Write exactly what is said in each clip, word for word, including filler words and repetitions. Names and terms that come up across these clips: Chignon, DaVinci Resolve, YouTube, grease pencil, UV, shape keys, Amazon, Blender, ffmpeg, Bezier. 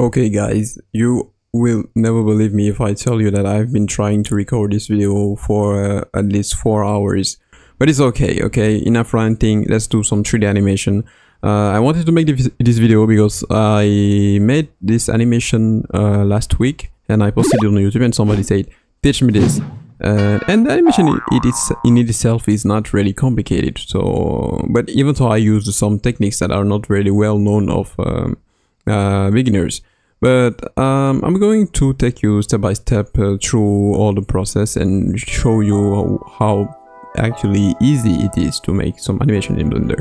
Okay guys, you will never believe me if I tell you that I've been trying to record this video for uh, at least four hours, but it's okay. Okay, enough ranting, let's do some three D animation. uh, I wanted to make this video because I made this animation uh, last week and I posted it on YouTube and somebody said teach me this. Uh, and the animation it is in itself is not really complicated, so but even though I used some techniques that are not really well known of um, uh, beginners, but um, I'm going to take you step by step uh, through all the process and show you how, how actually easy it is to make some animation in Blender.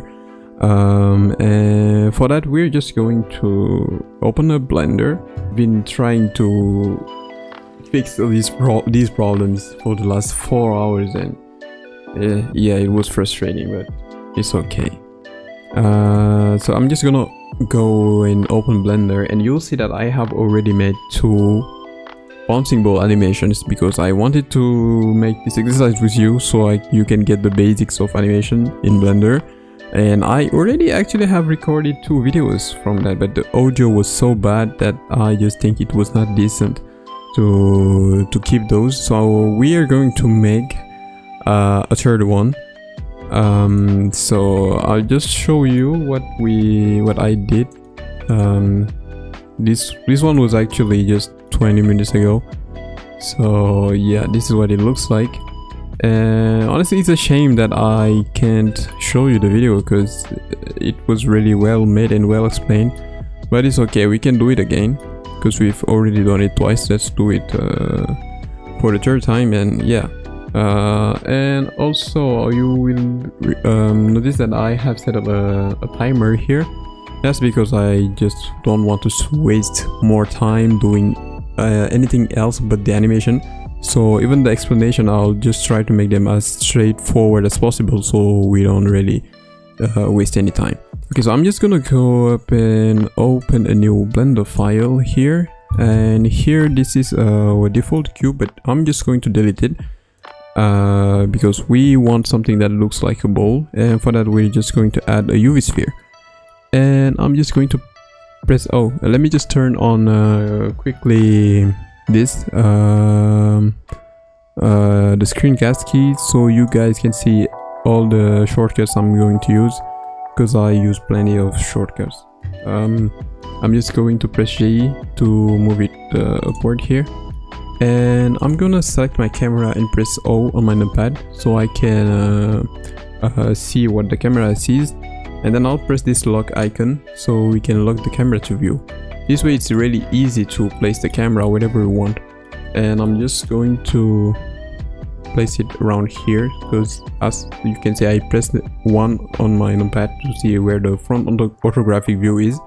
Um, and for that we're just going to open up Blender. Been trying to fix these pro these problems for the last four hours and uh, yeah, it was frustrating, but it's okay. Uh, so I'm just gonna go and open Blender and you'll see that I have already made two bouncing ball animations because I wanted to make this exercise with you so I, you can get the basics of animation in Blender. And I already actually have recorded two videos from that, but the audio was so bad that I just think it was not decent to to keep those, so we are going to make uh, a third one. Um, so I'll just show you what we what I did. Um, this this one was actually just twenty minutes ago, so yeah, this is what it looks like. And honestly, it's a shame that I can't show you the video because it was really well made and well explained, but it's okay, we can do it again because we've already done it twice. Let's do it uh, for the third time. And yeah, uh, and also you will um, notice that I have set up a, a timer here. That's because I just don't want to waste more time doing uh, anything else but the animation, so even the explanation I'll just try to make them as straightforward as possible so we don't really uh, waste any time. Okay, so I'm just gonna go up and open a new Blender file here, and here this is our default cube, but I'm just going to delete it uh, because we want something that looks like a ball, and for that we're just going to add a U V sphere. And I'm just going to press, oh let me just turn on uh, quickly this um, uh, the screencast key so you guys can see all the shortcuts I'm going to use, because I use plenty of shortcuts. um, I'm just going to press J to move it uh, upward here, and I'm gonna select my camera and press O on my numpad so I can uh, uh, see what the camera sees, and then I'll press this lock icon so we can lock the camera to view. This way it's really easy to place the camera wherever you want, and I'm just going to place it around here because as you can see I pressed one on my numpad to see where the front orthographic view is,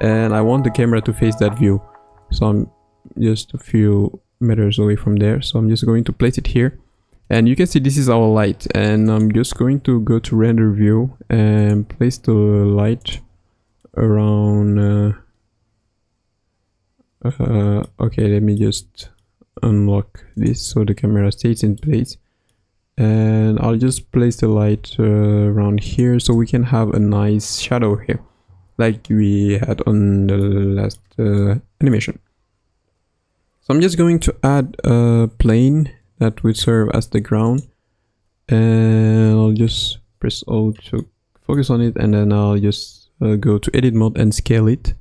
and I want the camera to face that view, so I'm just a few meters away from there, so I'm just going to place it here. And you can see this is our light, and I'm just going to go to render view and place the light around uh, uh, okay, let me just unlock this so the camera stays in place, and I'll just place the light uh, around here so we can have a nice shadow here like we had on the last uh, animation. So I'm just going to add a plane that will serve as the ground, and I'll just press O to focus on it, and then I'll just uh, go to edit mode and scale it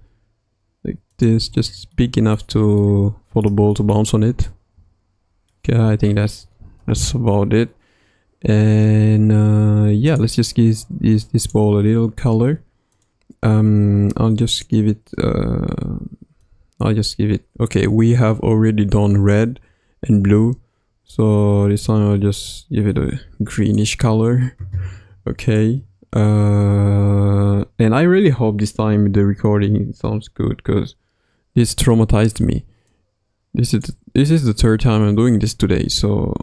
like this, just big enough to for the ball to bounce on it. Okay, I think that's that's about it. And uh, yeah, let's just give this, this ball a little color. um I'll just give it uh, I'll just give it okay, we have already done red and blue, so this time I'll just give it a greenish color. Okay, uh, and I really hope this time the recording sounds good because this traumatized me. This is this is the third time I'm doing this today, so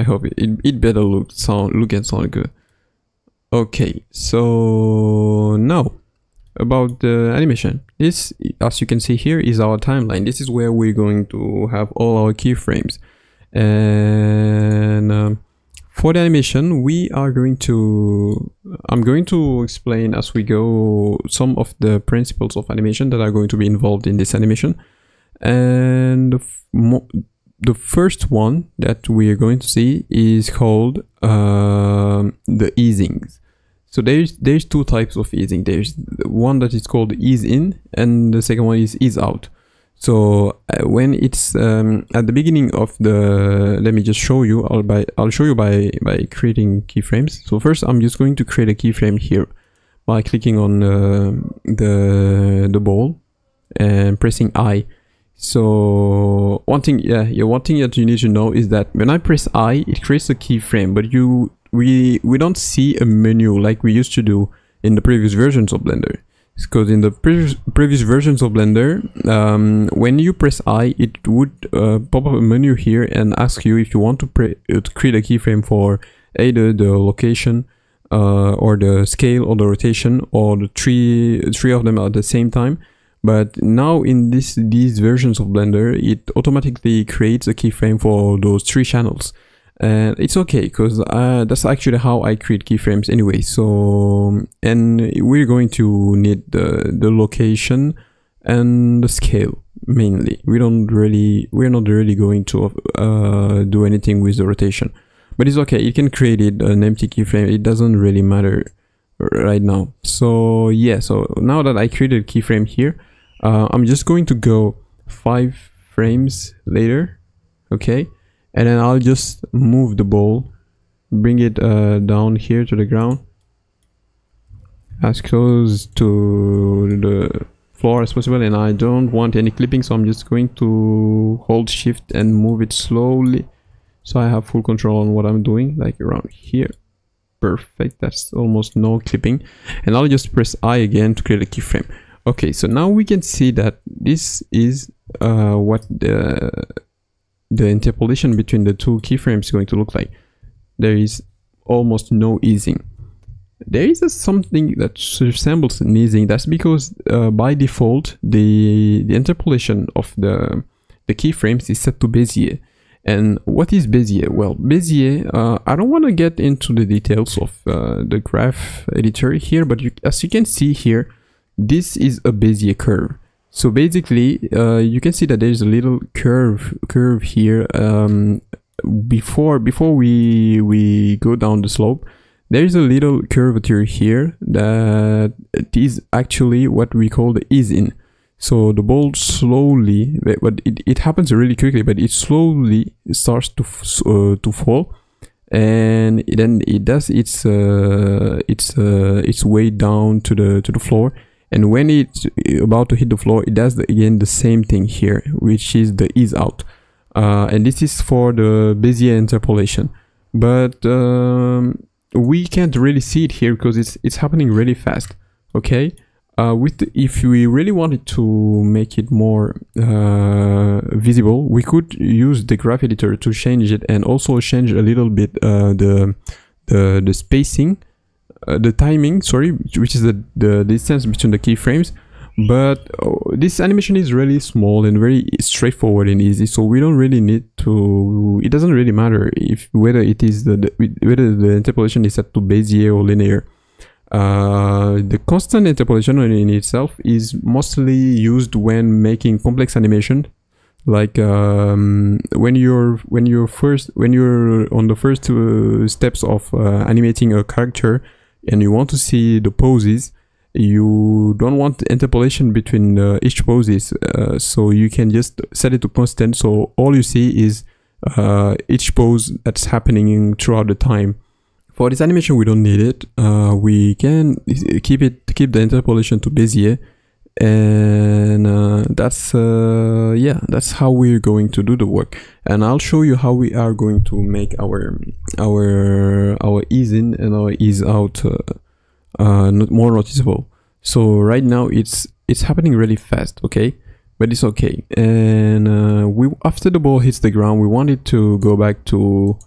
I hope it, it, it better look sound look and sound good. Okay, so now about the animation. This, as you can see here, is our timeline. This is where we're going to have all our keyframes. And um, For the animation, we are going to, I'm going to explain as we go some of the principles of animation that are going to be involved in this animation. And the, the first one that we are going to see is called uh, the easings. So there's, there's two types of easing. There's one that is called ease in, and the second one is ease out. So uh, when it's um, at the beginning of the, let me just show you, I'll, by, I'll show you by, by creating keyframes. So first I'm just going to create a keyframe here by clicking on uh, the, the ball and pressing I. So one thing, yeah, yeah, one thing that you need to know is that when I press I, it creates a keyframe, but you, we, we don't see a menu like we used to do in the previous versions of Blender. Because in the previous, previous versions of Blender, um, when you press I, it would uh, pop up a menu here and ask you if you want to, pre uh, to create a keyframe for either the location uh, or the scale or the rotation or the three, three of them at the same time. But now in this, these versions of Blender, it automatically creates a keyframe for those three channels. And it's okay, because uh, that's actually how I create keyframes anyway. So, and we're going to need the, the location and the scale mainly. We don't really, we're not really going to uh, do anything with the rotation, but it's okay. You can create it an empty keyframe. It doesn't really matter right now. So yeah, so now that I created a keyframe here, uh, I'm just going to go five frames later. Okay. And then I'll just move the ball, bring it uh, down here to the ground, as close to the floor as possible. And I don't want any clipping, so I'm just going to hold shift and move it slowly, so I have full control on what I'm doing, like around here. Perfect, that's almost no clipping. And I'll just press I again to create a keyframe. Okay, so now we can see that this is uh, what the... the interpolation between the two keyframes is going to look like. There is almost no easing. There is a something that resembles an easing. That's because uh, by default the, the interpolation of the, the keyframes is set to Bezier. And what is Bezier? Well, Bezier, uh, I don't want to get into the details of uh, the graph editor here, but you, as you can see here, this is a Bezier curve. So basically, uh, you can see that there's a little curve curve here. Um, before before we we go down the slope, there is a little curvature here that it is actually what we call the ease in. So the ball slowly, but it, it happens really quickly, but it slowly starts to uh, to fall, and then it does its uh, its uh, its way down to the to the floor. And when it's about to hit the floor, it does the, again the same thing here, which is the ease out. Uh, and this is for the Bezier interpolation. But um, we can't really see it here because it's, it's happening really fast. Okay, uh, with the, if we really wanted to make it more uh, visible, we could use the graph editor to change it and also change a little bit uh, the, the, the spacing. Uh, the timing, sorry, which is the, the distance between the keyframes. But oh, this animation is really small and very straightforward and easy, so we don't really need to, it doesn't really matter if whether it is the, the whether the interpolation is set to Bezier or linear. Uh, the constant interpolation in itself is mostly used when making complex animation, like um, when you're when you're first when you're on the first uh, steps of uh, animating a character, and you want to see the poses. You don't want interpolation between uh, each poses, uh, so you can just set it to constant, so all you see is uh, each pose that's happening throughout the time. For this animation we don't need it. Uh, we can keep it keep the interpolation to Bezier, and uh, that's uh, yeah, that's how we're going to do the work. And I'll show you how we are going to make our our our ease in and our ease out uh, uh, not more noticeable. So right now it's it's happening really fast, okay, but it's okay. And uh, we, after the ball hits the ground, we want it to go back to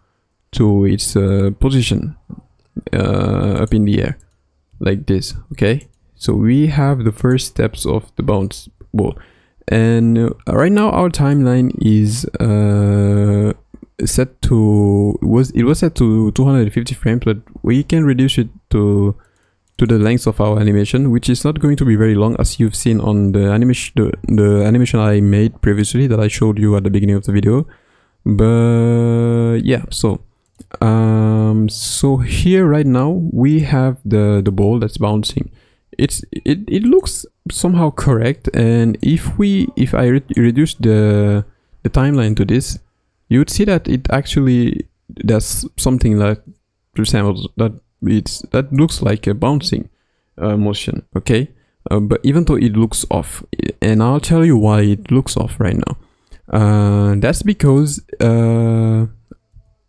to its uh, position uh, up in the air like this, okay. So we have the first steps of the bounce ball, and uh, right now our timeline is uh, set to it was it was set to two hundred fifty frames, but we can reduce it to to the length of our animation, which is not going to be very long, as you've seen on the animation the, the animation I made previously that I showed you at the beginning of the video. But yeah, so um so here right now we have the the ball that's bouncing. It's it, it looks somehow correct, and if we if I re reduce the the timeline to this, you would see that it actually does something that resembles that it's that looks like a bouncing uh, motion, okay? Uh, but even though it looks off, and I'll tell you why it looks off right now. Uh, that's because uh,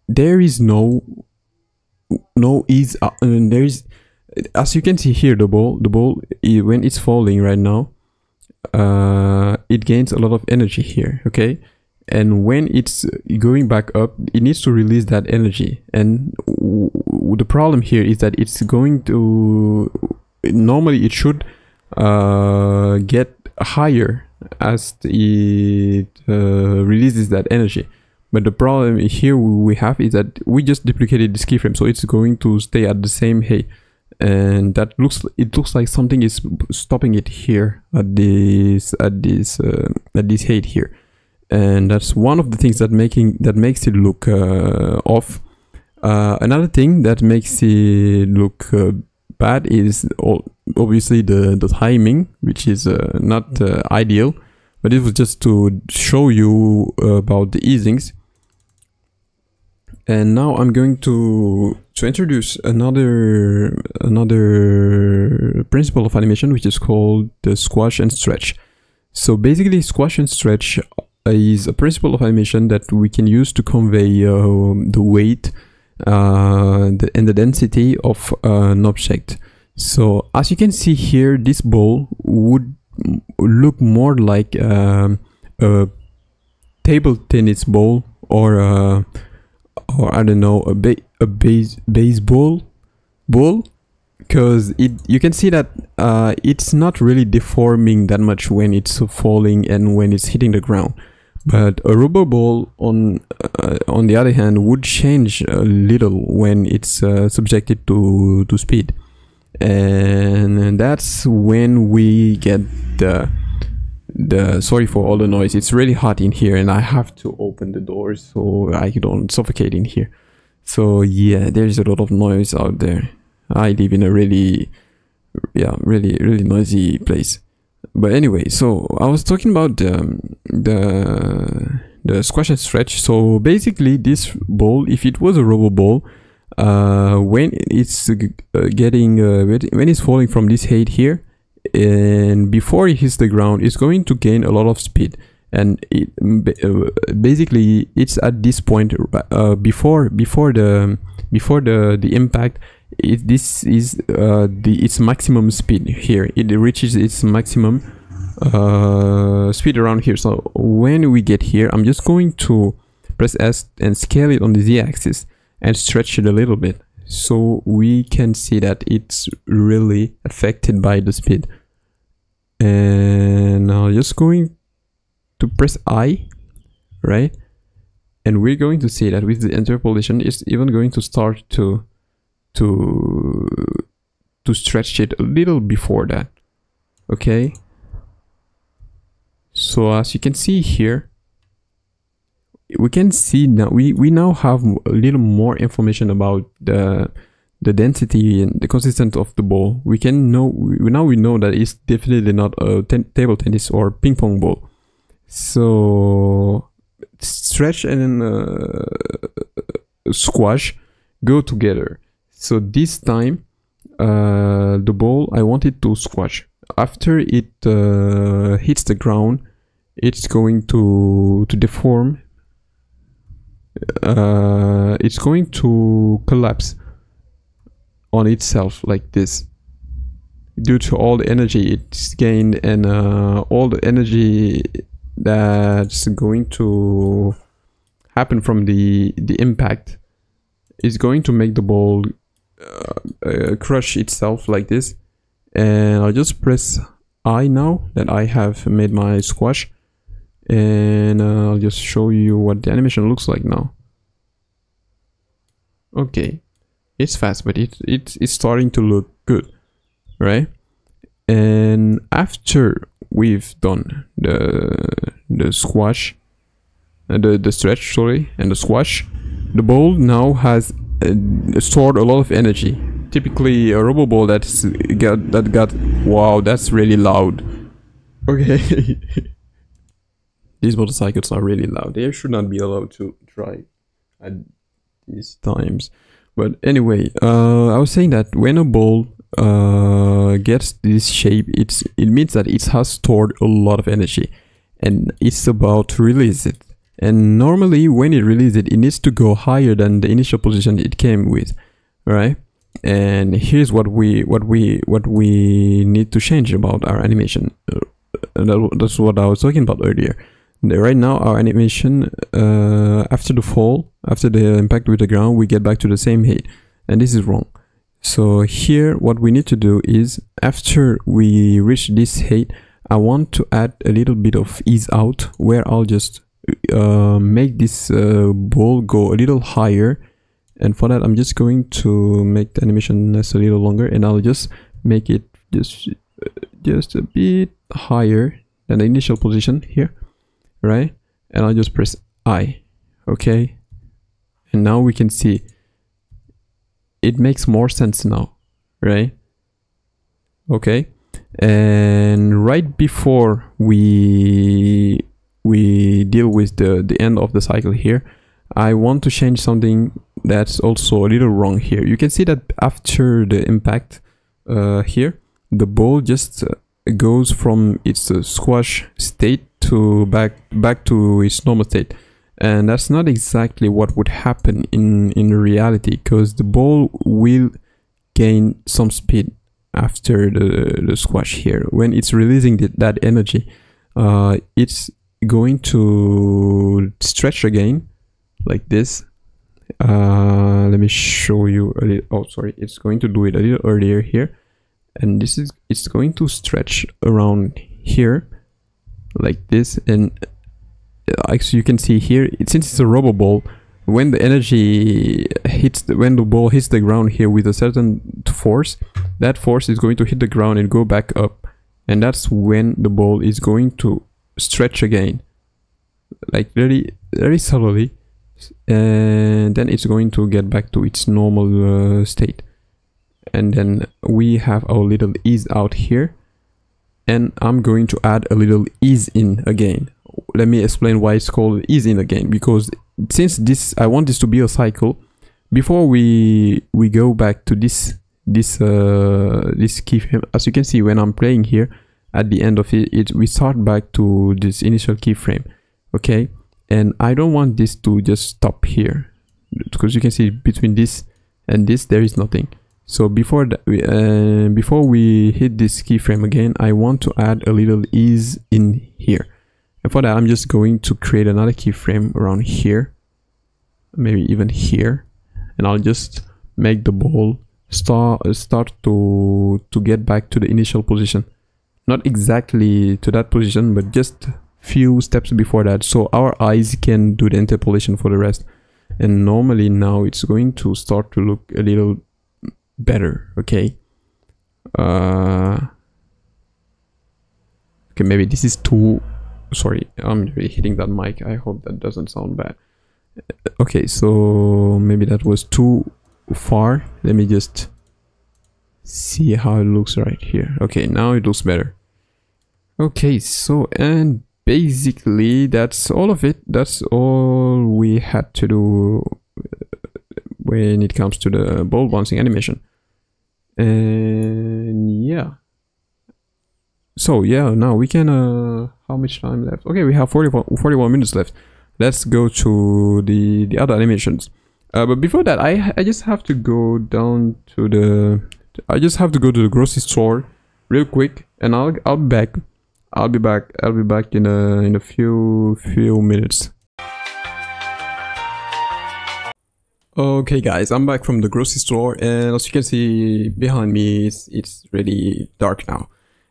there is no no ease. Uh, and there is, as you can see here, the ball the ball when it's falling right now, uh, it gains a lot of energy here, okay? And when it's going back up, it needs to release that energy. And w the problem here is that it's going to normally it should uh, get higher as it uh, releases that energy. But the problem here we have is that we just duplicated this keyframe, so it's going to stay at the same height. And that looks it looks like something is stopping it here at this at this uh, at this height here. And that's one of the things that making that makes it look uh, off. Uh, another thing that makes it look uh, bad is all, obviously the, the timing, which is uh, not uh, ideal. But it was just to show you uh, about the easings. And now I'm going to to introduce another another principle of animation, which is called the squash and stretch. So basically, squash and stretch is a principle of animation that we can use to convey uh, the weight uh, the, and the density of uh, an object. So as you can see here, this ball would look more like um, a table tennis ball, or a, or I don't know, a ba a base baseball ball, because it you can see that uh, it's not really deforming that much when it's falling and when it's hitting the ground. But a rubber ball, on uh, on the other hand, would change a little when it's uh, subjected to to speed, and that's when we get the the sorry for all the noise. It's really hot in here, and I have to open the doors so I don't suffocate in here. So yeah, there's a lot of noise out there. I live in a really, yeah, really really noisy place. But anyway, so I was talking about the, the the squash and stretch. So basically, this ball, if it was a rubber ball, uh, when it's uh, getting uh, when it's falling from this height here, and before it hits the ground, it's going to gain a lot of speed. And it, basically, it's at this point uh, before before the before the the impact. It, this is uh, the its maximum speed here. It reaches its maximum uh, speed around here. So when we get here, I'm just going to press S and scale it on the Z-axis and stretch it a little bit, so we can see that it's really affected by the speed. And I'm just going to press I, right? And we're going to see that with the interpolation, it's even going to start to to to stretch it a little before that, okay? So as you can see here, we can see now we we now have a little more information about the the density and the consistence of the ball. We can know we, now we know that it's definitely not a ten, table tennis or ping pong ball. So stretch and uh, squash go together. So this time, uh, the ball, I want it to squash. After it uh, hits the ground, it's going to, to deform. Uh, it's going to collapse on itself like this, due to all the energy it's gained and uh, all the energy that's going to happen from the, the impact. It's going to make the ball Uh, uh, crush itself like this. And I'll just press I now that I have made my squash, and uh, I'll just show you what the animation looks like now. Okay, it's fast, but it, it it's starting to look good, right? And after we've done the the squash, uh, the the stretch, sorry, and the squash, the ball now has uh, stored a lot of energy. Typically, a rubber ball that's got that got wow, that's really loud. Okay, these motorcycles are really loud. They should not be allowed to drive at these times. But anyway, uh, I was saying that when a ball uh, gets this shape, it's it means that it has stored a lot of energy, and it's about to release it. And normally, when it releases it, it needs to go higher than the initial position it came with, right? And here's what we what we what we need to change about our animation. Uh, that's what I was talking about earlier. Right now, our animation uh, after the fall, after the impact with the ground, we get back to the same height, and this is wrong. So here, what we need to do is after we reach this height, I want to add a little bit of ease out, where I'll just uh, make this uh, ball go a little higher. And for that, I'm just going to make the animation last a little longer, and I'll just make it just just a bit higher than the initial position here, right? And I'll just press I. Okay, and now we can see it makes more sense now, right? Okay, and right before we we deal with the the end of the cycle here, I want to change something that's also a little wrong here. You can see that after the impact uh, here, the ball just uh, goes from its uh, squash state to back back to its normal state, and that's not exactly what would happen in in reality, because the ball will gain some speed after the, the squash here. When it's releasing the, that energy, uh, it's going to stretch again like this. Uh, let me show you a little. Oh, sorry, it's going to do it a little earlier here, and this is it's going to stretch around here like this. And as you can see here, it, since it's a rubber ball, when the energy hits the, when the ball hits the ground here with a certain force, that force is going to hit the ground and go back up, and that's when the ball is going to stretch again, like very very subtly. And then it's going to get back to its normal uh, state, and then we have our little ease out here, and I'm going to add a little ease in again. Let me explain why it's called ease in again, because since this I want this to be a cycle, before we we go back to this this uh, this keyframe, as you can see when I'm playing here, at the end of it, it we start back to this initial keyframe. Okay, and I don't want this to just stop here, because you can see between this and this there is nothing. So before that, we, uh, before we hit this keyframe again, I want to add a little ease in here, and for that I'm just going to create another keyframe around here, maybe even here, and I'll just make the ball start start to to get back to the initial position, not exactly to that position, but just few steps before that, so our eyes can do the interpolation for the rest. And normally now it's going to start to look a little better. Okay, uh, okay, maybe this is too, sorry, I'm really hitting that mic, I hope that doesn't sound bad. Okay, so maybe that was too far. Let me just see how it looks right here. Okay, now it looks better. Okay, so and basically that's all of it. That's all we had to do when it comes to the ball bouncing animation. And yeah, so yeah, now we can uh how much time left? Okay, we have forty-one minutes left. Let's go to the the other animations, uh but before that i i just have to go down to the i just have to go to the grocery store real quick, and i'll i'll be back I'll be back. I'll be back in a in a few few minutes. Okay, guys, I'm back from the grocery store, and as you can see behind me, it's it's really dark now.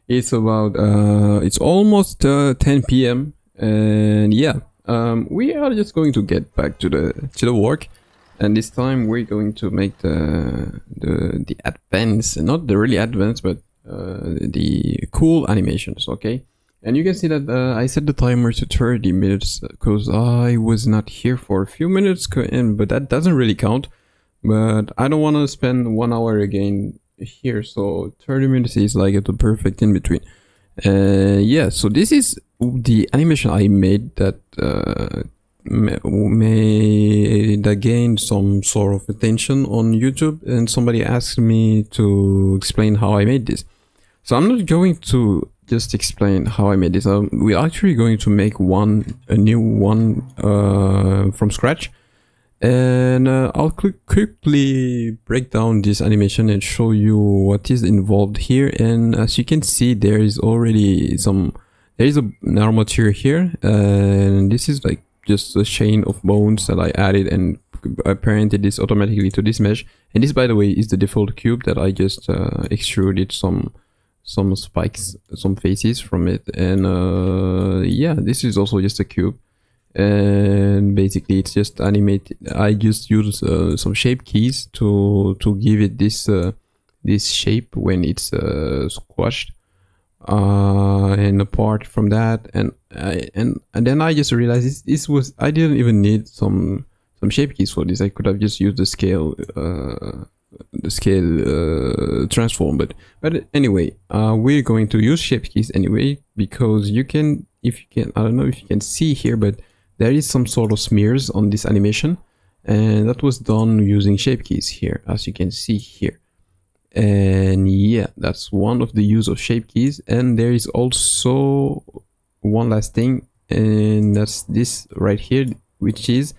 It's about uh, it's almost uh, ten P M and yeah, um, we are just going to get back to the to the work, And this time we're going to make the the, the advanced, not the really advanced, but uh, the cool animations, okay? And you can see that uh, I set the timer to thirty minutes because I was not here for a few minutes, but that doesn't really count. But I don't want to spend one hour again here, so thirty minutes is like the perfect in between. Uh, yeah, so this is the animation I made that uh, made again some sort of attention on YouTube, and somebody asked me to explain how I made this. So I'm not going to just explain how I made this. Um, we're actually going to make one a new one uh, from scratch. And uh, I'll quickly break down this animation and show you what is involved here. And as you can see, there is already some, there is a narrow material here. And this is like just a chain of bones that I added, and I parented this automatically to this mesh. And this, by the way, is the default cube that I just uh, extruded some some spikes, some faces from it. And uh, yeah, this is also just a cube. And basically it's just animated. I just use uh, some shape keys to to give it this uh, this shape when it's uh, squashed, uh, and apart from that, and I and, and then I just realized this, this was I didn't even need some some shape keys for this. I could have just used the scale uh, the scale uh, transform, but but anyway, uh, we're going to use shape keys anyway, because you can if you can I don't know if you can see here, but there is some sort of smears on this animation, and that was done using shape keys here, as you can see here. And yeah, that's one of the use of shape keys. And there is also one last thing, and that's this right here, which is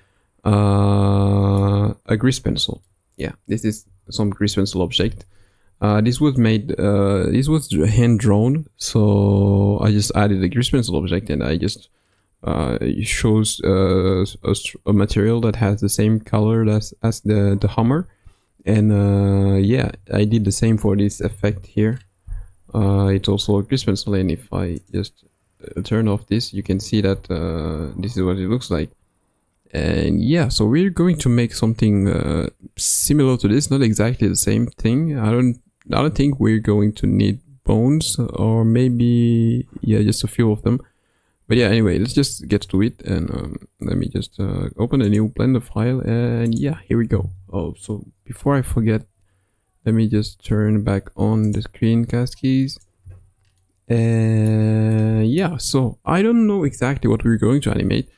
uh, a grease pencil. Yeah, this is some grease pencil object. Uh, this was made, uh, this was hand drawn, so I just added a grease pencil object, and I just Uh, it shows uh, a, a material that has the same color as, as the, the hammer. And uh, yeah, I did the same for this effect here. Uh, it's also a grease pencil, and if I just turn off this, you can see that uh, this is what it looks like. And yeah, so we're going to make something uh, similar to this, not exactly the same thing. I don't, I don't think we're going to need bones, or maybe, yeah, just a few of them. But yeah, anyway, let's just get to it, and um, let me just uh, open a new Blender file, and yeah, here we go. Oh, so before I forget, let me just turn back on the screencast keys. Uh, yeah, so I don't know exactly what we're going to animate,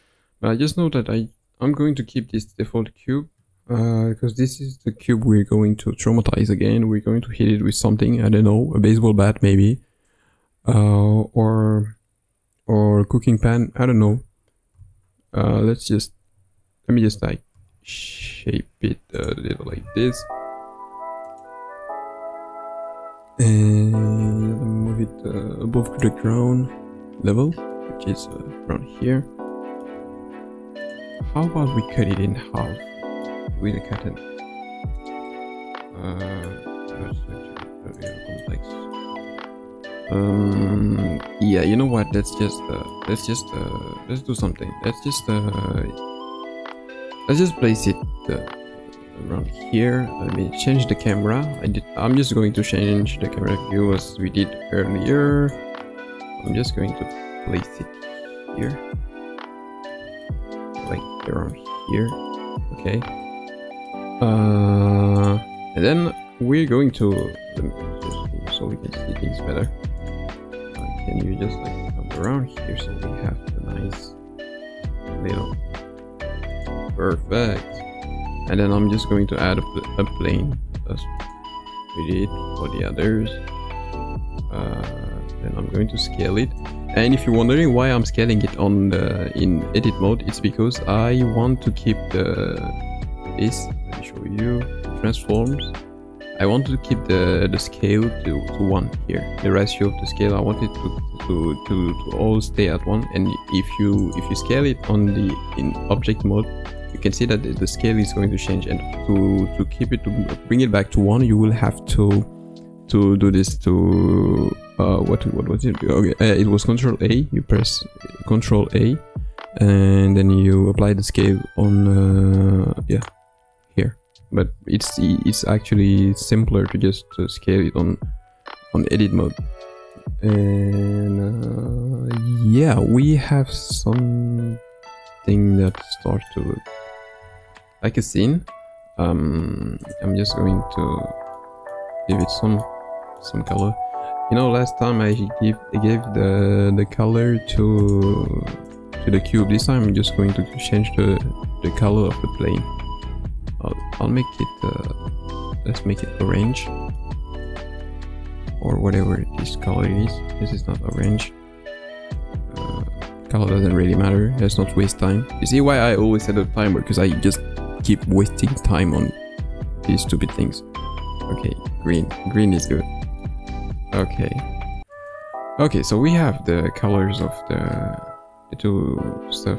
but I just know that I, I'm going to keep this default cube, uh, because this is the cube we're going to traumatize again. We're going to hit it with something, I don't know, a baseball bat maybe, uh, or... or cooking pan, I don't know. Uh, let's just, let me just like shape it a little like this, and move it uh, above the ground level, which is uh, around here. How about we cut it in half with a cutting? Uh, um yeah, you know what, let's just uh, let's just uh, let's do something. Let's just uh, let's just place it uh, around here. Let me change the camera. I did I'm just going to change the camera view as we did earlier. I'm just going to place it here, like around here. Okay, uh and then we're going to let me just, so we can see things better. Can you just like come around here so we have the nice little perfect? And then I'm just going to add a, a plane as we did for the others. Uh, and I'm going to scale it. And if you're wondering why I'm scaling it on the, in edit mode, it's because I want to keep the this. Let me show you transforms. I want to keep the, the scale to, to one here. The ratio of the scale, I want it to, to, to, to all stay at one. And if you if you scale it on the in object mode, you can see that the scale is going to change. And to, to keep it, to bring it back to one, you will have to to do this to uh, what what was it? Okay, uh, it was Control A. You press Control A, and then you apply the scale on uh, yeah. but it's it's actually simpler to just uh, scale it on on edit mode. And uh, yeah, we have something that starts to look like a scene. Um, I'm just going to give it some some color. You know, last time I gave I gave the the color to to the cube. This time I'm just going to change the the color of the plane. I'll, I'll make it. Uh, let's make it orange. Or whatever this color is. This is not orange. Uh, color doesn't really matter. Let's not waste time. You see why I always set a timer? Because I just keep wasting time on these stupid things. Okay, green. Green is good. Okay. Okay, so we have the colors of the, the two stuff.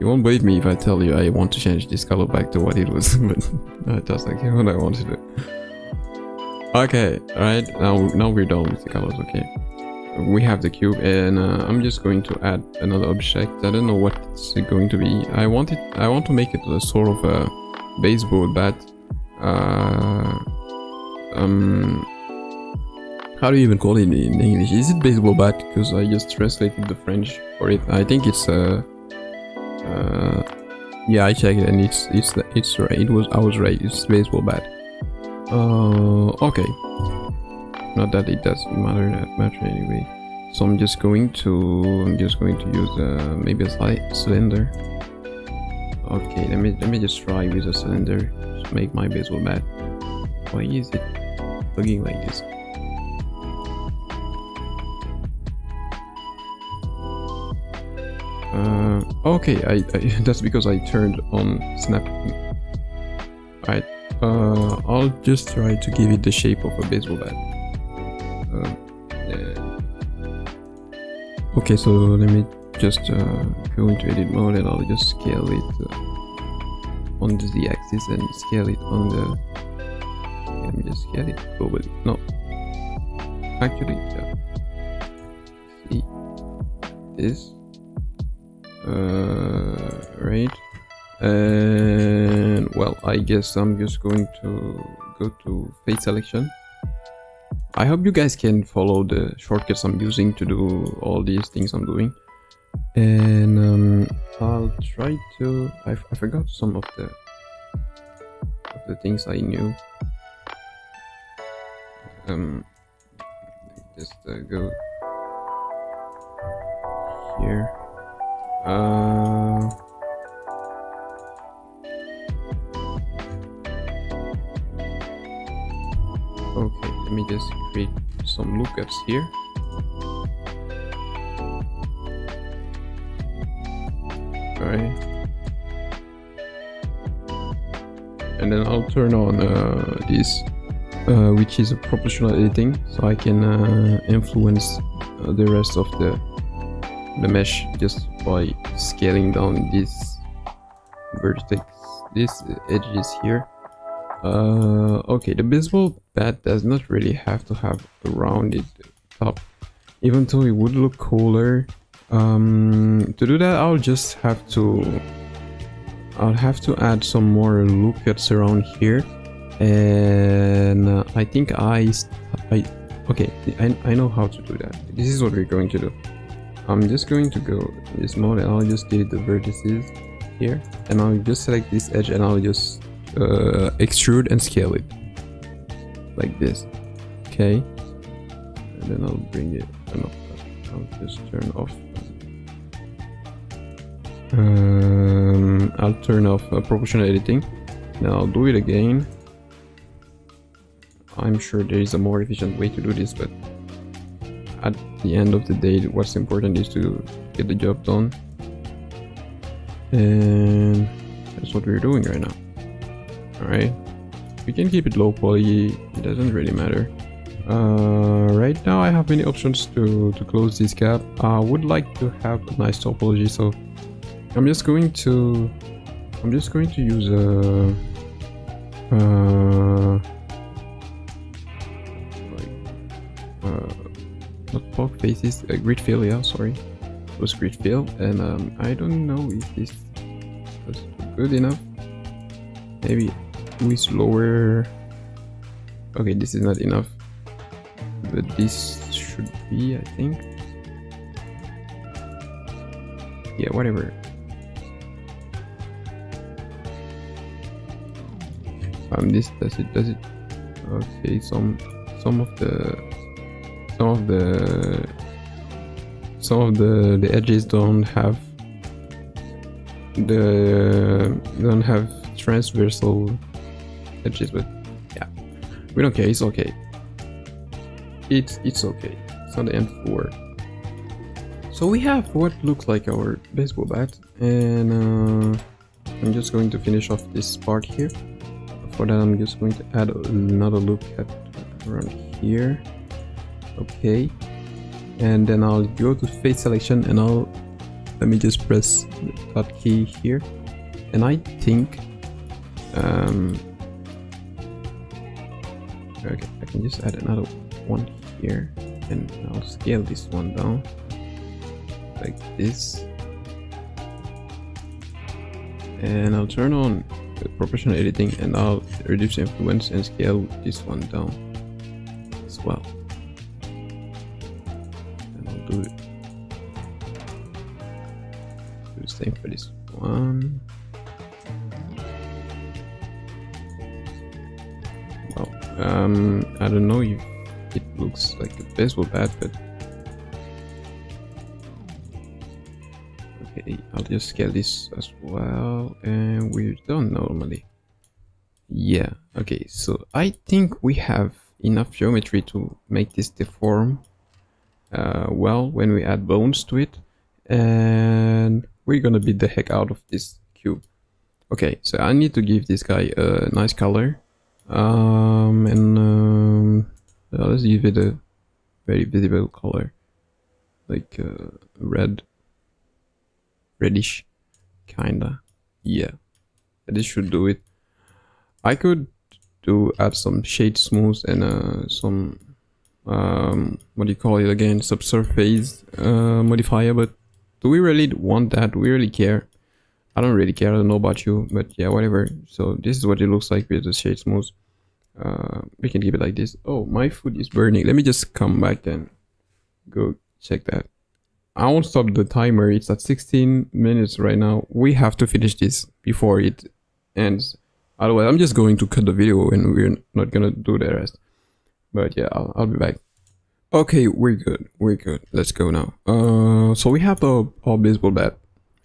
You won't believe me if I tell you I want to change this color back to what it was, but that's like what I wanted to do. Okay, alright, now, now we're done with the colors, okay. We have the cube, and uh, I'm just going to add another object. I don't know what it's going to be. I want it, I want to make it a sort of a baseball bat. Uh, um, how do you even call it in English? Is it baseball bat? Because I just translated the French for it. I think it's a... Uh, uh, yeah, I checked, and it's it's it's right. It was I was right. It's baseball bat. Uh, okay, not that it doesn't matter that much anyway. So I'm just going to I'm just going to use uh, maybe a cylinder. Okay, let me let me just try with a cylinder to make my baseball bat. Why is it looking like this? Uh, okay, I, I that's because I turned on snap. All right. Uh, I'll just try to give it the shape of a baseball bat. Uh, yeah. Okay, so let me just uh, go into edit mode, and I'll just scale it uh, on the z-axis and scale it on the... Okay, let me just scale it globally. No. Actually, yeah. See. This. Uh, right. And well, I guess I'm just going to go to face selection. I hope you guys can follow the shortcuts I'm using to do all these things I'm doing. And um, I'll try to... I, I forgot some of the of the things I knew. Um, just uh, go here. Uh. Okay, let me just create some lookups here. Alright. And then I'll turn on uh, this, uh, which is a proportional editing, so I can uh, influence uh, the rest of the, the mesh just by scaling down this vertex, this edge is here. Uh, okay, the baseball bat does not really have to have a rounded top, even though it would look cooler. Um, to do that, I'll just have to... I'll have to add some more lookups around here. And uh, I think I, I... Okay, I, I know how to do that. This is what we're going to do. I'm just going to go in this mode, and I'll just delete the vertices here. And I'll just select this edge, and I'll just... Uh, extrude and scale it like this. Okay, and then I'll bring it up. I'll just turn off um, I'll turn off uh, proportional editing. Now I'll do it again. I'm sure there is a more efficient way to do this, but at the end of the day what's important is to get the job done, and that's what we're doing right now. Alright, we can keep it low poly, it doesn't really matter. Uh, right now I have many options to, to close this gap. I would like to have a nice topology, so I'm just going to I'm just going to use a uh, like, uh, not block faces, a grid fill, yeah, sorry. It was grid fill, and um, I don't know if this was good enough. Maybe with slower. Okay, this is not enough, but this should be, I think. Yeah, whatever. Um, this does it, does it. Okay, some, some of the, some of the, some of the the edges don't have the don't have transversal edges, but yeah, we don't care. It's okay. It's it's okay. It's not the end of the world. So we have what looks like our baseball bat, and uh, I'm just going to finish off this part here. For that, I'm just going to add another look at around here. Okay, and then I'll go to face selection and I'll let me just press the dot key here, and I think um, okay, I can just add another one here, and I'll scale this one down like this, and I'll turn on proportional editing and I'll reduce influence and scale this one down as well, and I'll do it do the same for this one. Well, um, I don't know if it looks like a baseball bat, but I'll just scale this as well, and we're done normally. Yeah, okay, so I think we have enough geometry to make this deform uh, well when we add bones to it, and we're gonna beat the heck out of this cube. Okay, so I need to give this guy a nice color, um, and um, let's give it a very visible color, like uh, red. Reddish, kinda, yeah. This should do it. I could do add some shade smooth and uh, some um, what do you call it again? Subsurface uh, modifier. But do we really want that? Do we really care? I don't really care. I don't know about you, but yeah, whatever. So this is what it looks like with the shade smooth. Uh, we can keep it like this. Oh, my food is burning. Let me just come back and go check that. I won't stop the timer. It's at sixteen minutes right now. We have to finish this before it ends. Otherwise, I'm just going to cut the video and we're not gonna do the rest. But yeah, I'll, I'll be back. Okay, we're good. We're good. Let's go now. Uh, so we have the our baseball bat,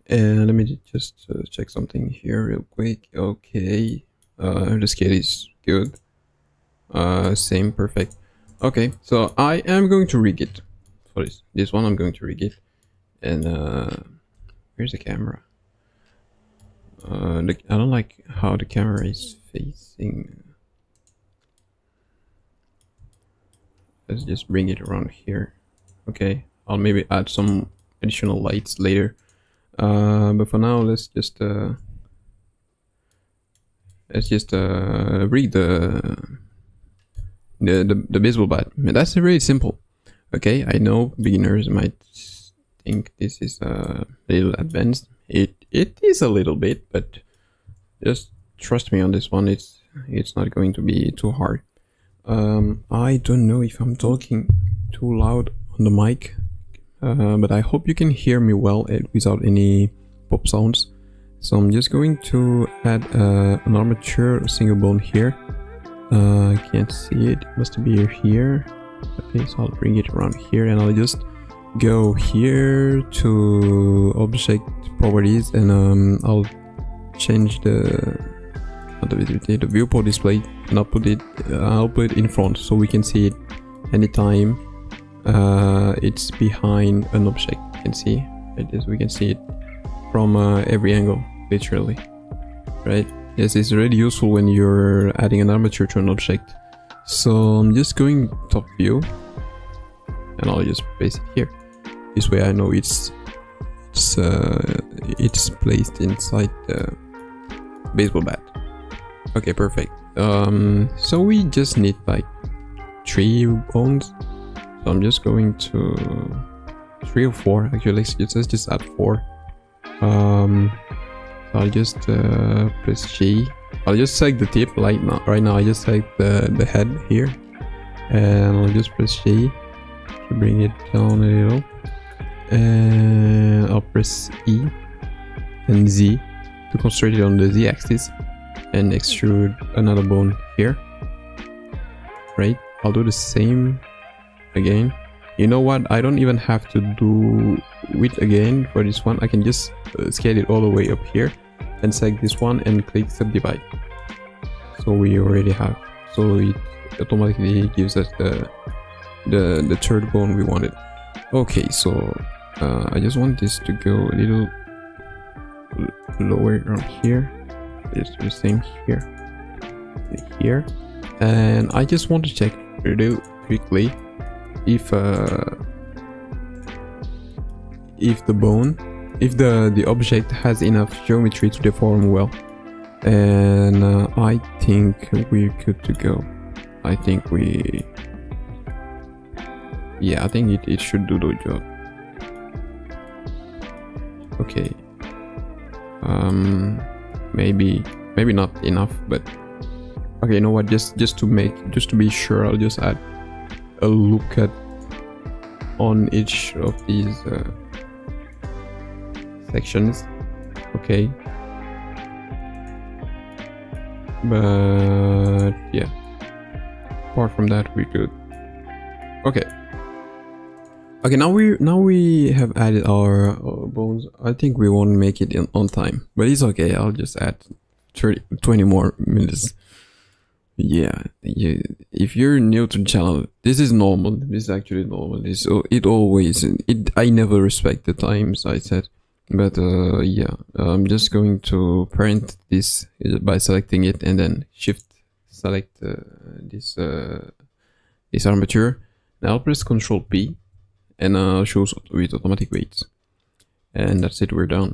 and let me just uh, check something here real quick. Okay, uh, the scale is good. Uh, same, perfect. Okay, so I am going to rig it. This. this one I'm going to rig it, and uh, where's the camera? Uh, the, I don't like how the camera is facing. Let's just bring it around here. Okay, I'll maybe add some additional lights later, uh, but for now let's just uh, let's just uh, rig the, the the the baseball bat. That's really simple. Okay, I know beginners might think this is a little advanced. It it is a little bit, but just trust me on this one. It's it's not going to be too hard. Um, I don't know if I'm talking too loud on the mic, uh, but I hope you can hear me well without any pop sounds. So I'm just going to add uh, an armature single bone here. Uh, I can't see it. It must be here. Okay, so I'll bring it around here, and I'll just go here to object properties, and um, I'll change the not the visibility, the viewport display, and I'll put it I'll put it in front so we can see it anytime uh, it's behind an object. You can see it is we can see it from uh, every angle, literally, right? This is really useful when you're adding an armature to an object. So I'm just going top view, and I'll just place it here. This way I know it's it's uh, it's placed inside the baseball bat. Okay, perfect. Um, so we just need like three bones. So I'm just going to three or four. Actually, let's just add four. Um, so I'll just uh, press G. I'll just select the tip like now. Right now I just select the, the head here, and I'll just press G to bring it down a little, and I'll press E and Z to constrain it on the Z axis and extrude another bone here. Right, I'll do the same again. You know what, I don't even have to do width again for this one. I can just uh, scale it all the way up here and select this one and click subdivide. So we already have, so it automatically gives us the the, the third bone we wanted. Okay, so uh, I just want this to go a little lower around here. Let's do the same here, here, and I just want to check real quickly if uh, if the bone, if the the object has enough geometry to deform well, and uh, I think we're good to go. I think we, yeah, I think it, it should do the job. Okay. Um. maybe maybe not enough, but okay, you know what, just just to make just to be sure, I'll just add a look at on each of these uh, sections. Okay, but yeah, apart from that we're good. Okay, okay, now we now we have added our, our bones. I think we won't make it in, on time, but it's okay. I'll just add thirty, twenty more minutes. Yeah, you, if you're new to the channel, this is normal. This is actually normal. This it always it. I never respect the times I said, but uh, yeah, I'm just going to parent this by selecting it and then shift select uh, this uh, this armature. Now I'll press Control P. And uh, shows with automatic weights, and that's it. We're done,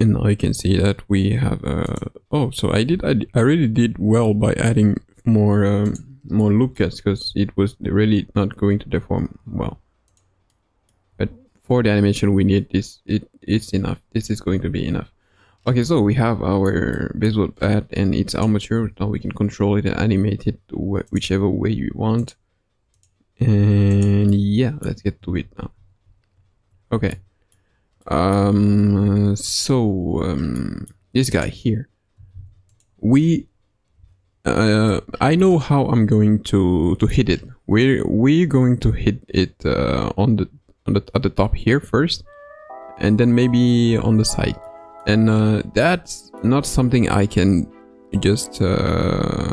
and now you can see that we have. Uh, oh, so I did. I, I really did well by adding more um, more loopcuts, because it was really not going to deform well. But for the animation we need this, it it's enough. This is going to be enough. Okay, so we have our bezel pad and its armature. Now we can control it and animate it whichever way you want. And yeah, let's get to it now. Okay, um so um this guy here, we uh I know how I'm going to to hit it. We're we're going to hit it uh on the on the at the top here first, and then maybe on the side, and uh that's not something I can just uh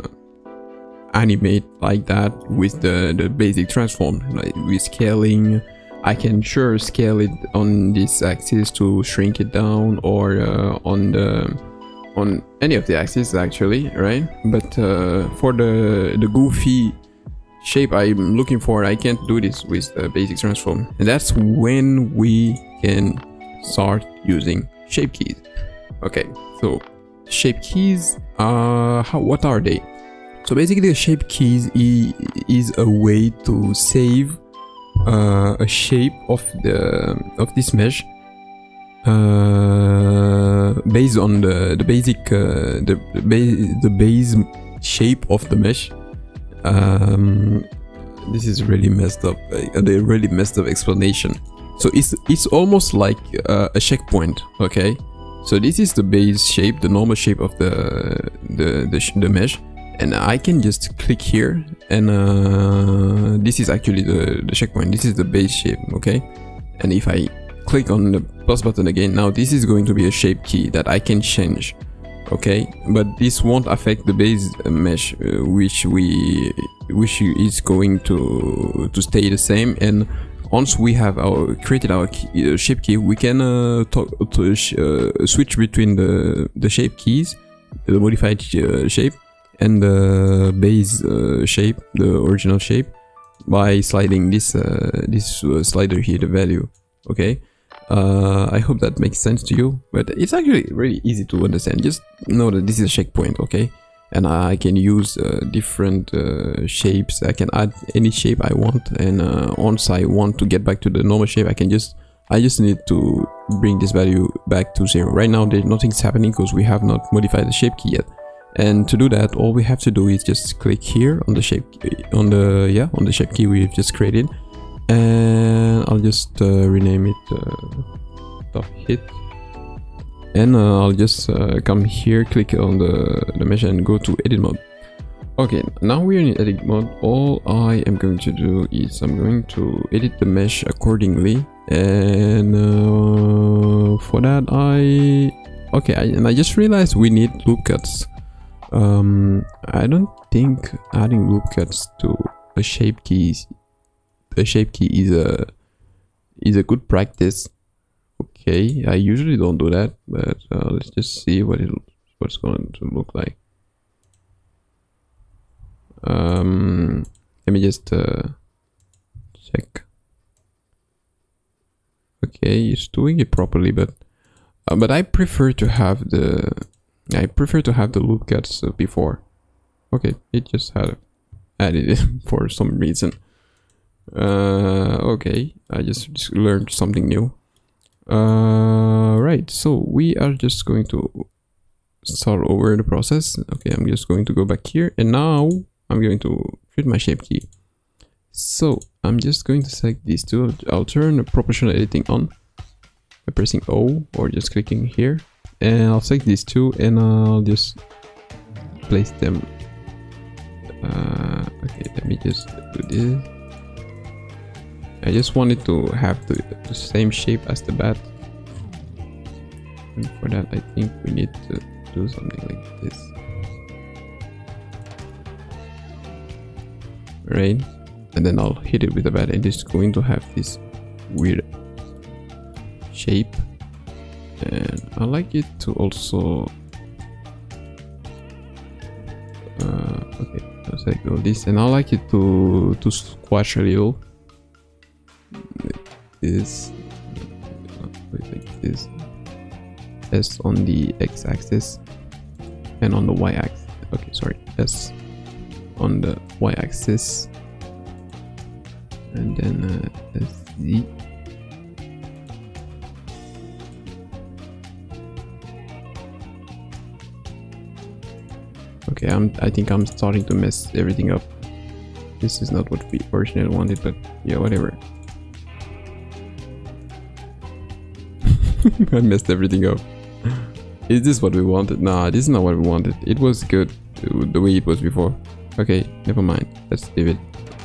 animate like that with the the basic transform, like with scaling. I can sure scale it on this axis to shrink it down, or uh, on the on any of the axes actually, right? But uh, for the the goofy shape I'm looking for, I can't do this with the basic transform, and that's when we can start using shape keys. Okay, so shape keys, uh how what are they? So basically, the shape keys is a way to save uh, a shape of the of this mesh uh, based on the the basic uh, the the base, the base shape of the mesh. Um, this is really messed up. They really messed up explanation. So it's it's almost like uh, a checkpoint. Okay, so this is the base shape, the normal shape of the the the, the mesh. And I can just click here, and uh, this is actually the, the checkpoint. This is the base shape, okay? And if I click on the plus button again, now this is going to be a shape key that I can change, okay? But this won't affect the base mesh, uh, which we which is going to to stay the same. And once we have our created our key, uh, shape key, we can uh, talk to sh uh, switch between the the shape keys, the modified uh, shape, and the base uh, shape, the original shape, by sliding this uh, this uh, slider here, the value. Okay, uh, I hope that makes sense to you, but it's actually really easy to understand. Just know that this is a checkpoint, okay? And I can use uh, different uh, shapes. I can add any shape I want, and uh, once I want to get back to the normal shape, I can just I just need to bring this value back to zero. Right now there's nothing's happening because we have not modified the shape key yet. And to do that, all we have to do is just click here on the shape on the yeah on the shape key we've just created, and I'll just uh, rename it uh, top hit, and uh, I'll just uh, come here, click on the, the mesh and go to edit mode. Okay, now we're in edit mode. All I am going to do is I'm going to edit the mesh accordingly, and uh, for that I okay I, and I just realized we need loop cuts. um I don't think adding loop cuts to a shape key is, a shape key is a is a good practice. Okay, I usually don't do that, but uh, let's just see what it what's going to look like. Um let me just uh check. Okay, it's doing it properly, but uh, but I prefer to have the I prefer to have the loop cuts before. Okay, it just had added it for some reason. Uh, okay, I just, just learned something new. Uh, right, so we are just going to start over the process. Okay, I'm just going to go back here, and now I'm going to create my shape key. So I'm just going to select these two. I'll turn the proportional editing on by pressing O or just clicking here. And I'll select these two and I'll just place them. Uh, okay, let me just do this. I just wanted to have the, the same shape as the bat. And for that, I think we need to do something like this. Right? And then I'll hit it with the bat, and it's going to have this weird shape. And I like it to also uh, okay, let's go this, and I like it to to squash a little this like this S on the x-axis and on the y-axis. Okay, sorry, S on the y-axis, and then uh, Z. Okay, I'm, I think I'm starting to mess everything up. This is not what we originally wanted, but yeah, whatever. I messed everything up. Is this what we wanted? Nah, this is not what we wanted. It was good the way it was before. Okay, never mind. Let's leave it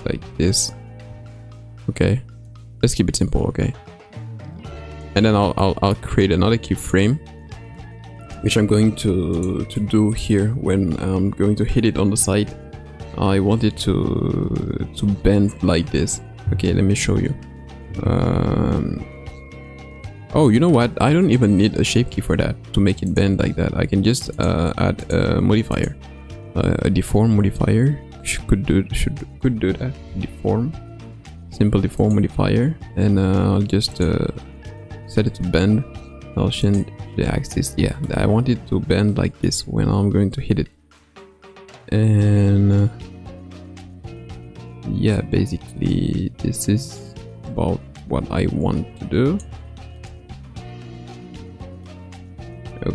like this. Okay, let's keep it simple, okay? And then I'll, I'll, I'll create another keyframe, which I'm going to, to do here when I'm going to hit it on the side. I want it to, to bend like this. Okay, let me show you. Um, oh, you know what? I don't even need a shape key for that to make it bend like that. I can just uh, add a modifier. Uh, a deform modifier should, could, do, should, could do that. Deform. Simple deform modifier. And uh, I'll just uh, set it to bend. I'll change the axis. Yeah, I want it to bend like this when I'm going to hit it. And uh, yeah, basically this is about what I want to do.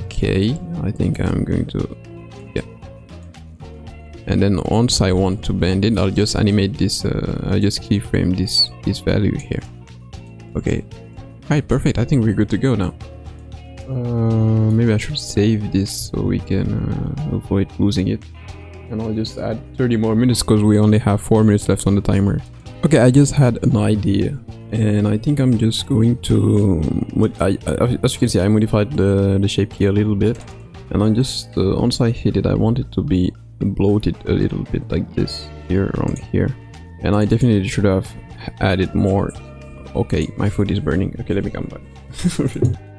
Okay, I think I'm going to, yeah. And then once I want to bend it, I'll just animate this. Uh, I'll just keyframe this this value here. Okay. Alright, perfect. I think we're good to go now. Uh, maybe I should save this so we can uh, avoid losing it. And I'll just add thirty more minutes because we only have four minutes left on the timer. Okay, I just had an idea, and I think I'm just going to. I, I, as you can see, I modified the, the shape key a little bit, and I'm just uh, once I hit it, I want it to be bloated a little bit like this here around here, and I definitely should have added more. Okay, my foot is burning. Okay, let me come back.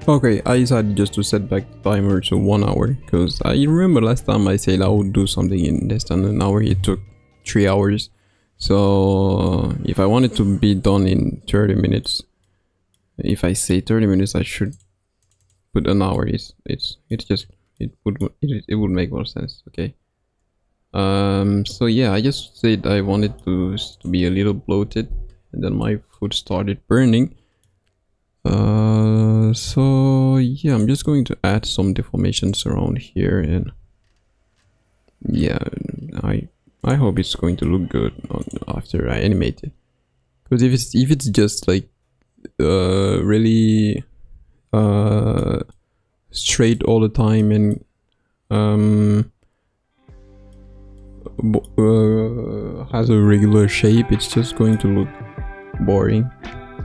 Okay, I decided just to set back the timer to one hour because I remember last time I said I would do something in less than an hour. It took three hours. So if I wanted to be done in thirty minutes, if I say thirty minutes, I should put an hour. It's it's it's just it would it, it would make more sense. Okay. Um. So yeah, I just said I wanted to to be a little bloated, and then my foot started burning. Uh, so yeah, I'm just going to add some deformations around here, and yeah, I I hope it's going to look good on, after I animate it. Because if it's if it's just like uh, really uh, straight all the time and um, uh, has a regular shape, it's just going to look boring.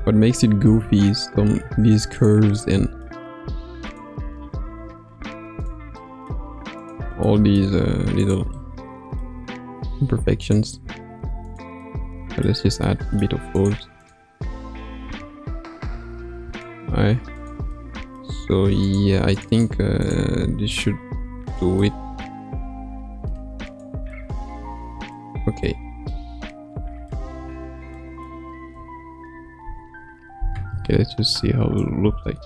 What makes it goofy is some, these curves and all these uh, little imperfections. So let's just add a bit of those. Alright. So yeah, I think uh, this should do it. Okay. Okay, let's just see how it will look like.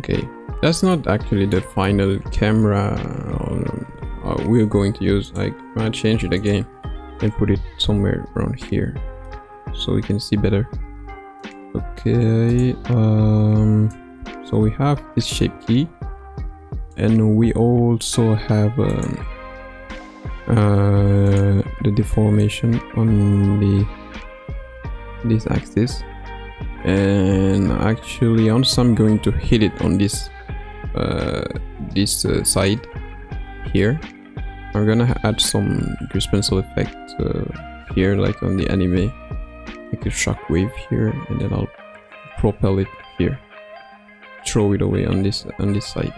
Okay, that's not actually the final camera uh, we're going to use. Like, I'm gonna change it again and put it somewhere around here so we can see better. Okay, um, so we have this shape key, and we also have um, uh, the deformation on the this axis, and actually also I'm going to hit it on this uh, this uh, side here. I'm gonna add some grease pencil effect uh, here, like on the anime, like a shockwave here, and then I'll propel it here, throw it away on this on this side.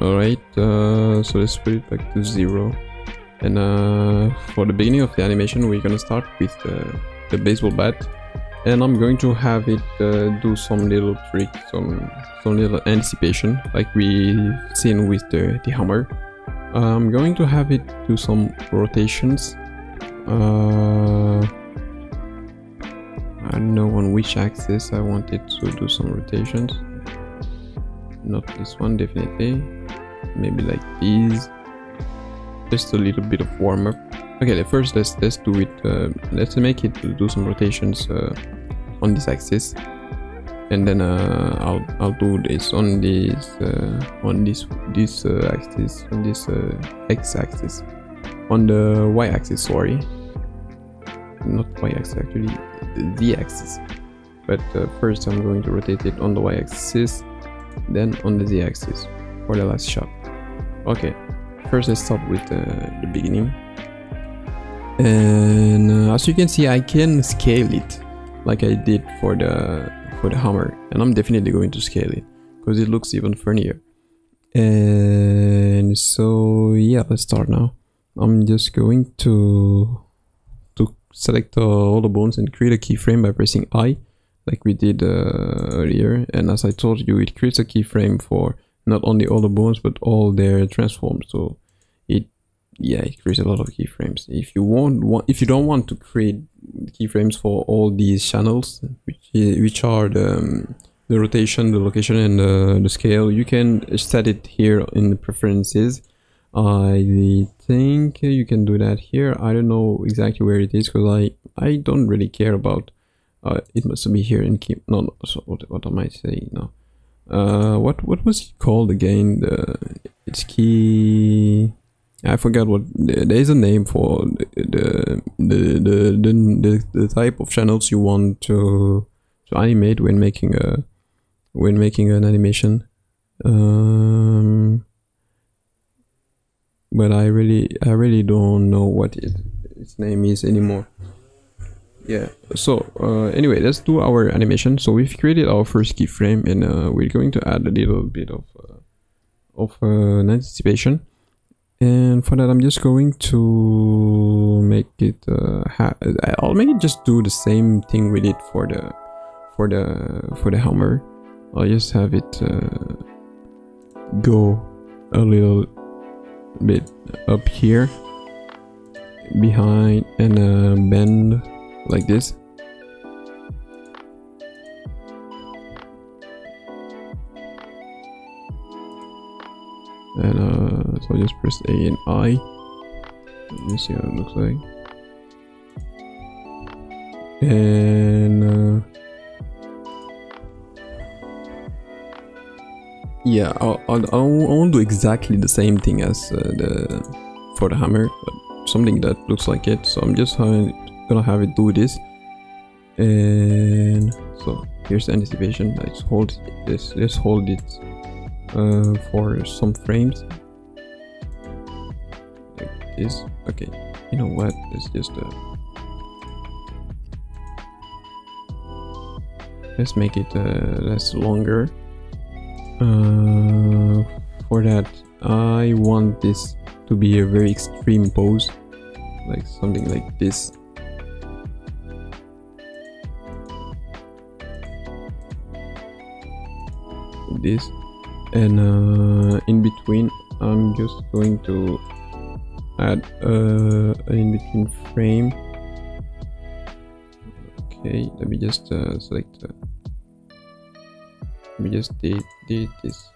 All right, uh, so let's put it back to zero, and uh, for the beginning of the animation we're gonna start with the uh, the baseball bat, and I'm going to have it uh, do some little trick, some some little anticipation like we've seen with the, the hammer. uh, I'm going to have it do some rotations. uh, I don't know on which axis I want it to do some rotations, not this one definitely, maybe like these, just a little bit of warm-up. Okay, first let's let's do it. Uh, let's make it do some rotations uh, on this axis, and then uh, I'll I'll do this on this uh, on this this uh, axis, on this uh, x-axis, on the y-axis. Sorry, not y-axis actually, the z-axis. But uh, first I'm going to rotate it on the y-axis, then on the z-axis for the last shot. Okay, first let's start with uh, the beginning. And uh, as you can see, I can scale it like I did for the for the hammer, and I'm definitely going to scale it because it looks even funnier. And so yeah, let's start now. I'm just going to to select uh, all the bones and create a keyframe by pressing I, like we did uh, earlier. And as I told you, it creates a keyframe for not only all the bones but all their transforms. So it yeah it creates a lot of keyframes. If you want, want if you don't want to create keyframes for all these channels, which is, which are the, um, the rotation, the location, and the, the scale, you can set it here in the preferences. I think you can do that here. I don't know exactly where it is because I I don't really care about uh, it. Must be here in keep no, no so what, what am I saying now? Uh, what what was it called again? The it's key. I forgot what. There is a name for the the the the, the, the type of channels you want to to animate when making a when making an animation. Um, but I really I really don't know what it, its name is anymore. Yeah. So uh, anyway, let's do our animation. So we've created our first keyframe, and uh, we're going to add a little bit of uh, of uh, an anticipation. And for that, I'm just going to make it. Uh, ha I'll make it just do the same thing we did for the for the for the hammer. I'll just have it uh, go a little bit up here, behind, and uh, bend like this. And uh, so I just press A and I. Let me see how it looks like. and uh, yeah, I'll, I'll, I'll, I'll do exactly the same thing as uh, the for the hammer, but something that looks like it. So I'm just having, gonna have it do this, and so here's the anticipation. Let's hold this. Let's hold it uh, for some frames. Like this. Okay. You know what? Let's just uh, let's make it uh, less longer. Uh, for that, I want this to be a very extreme pose, like something like this. This, and uh, in between, I'm just going to add uh, an in between frame. Okay, let me just uh, select. Uh, let me just did did this.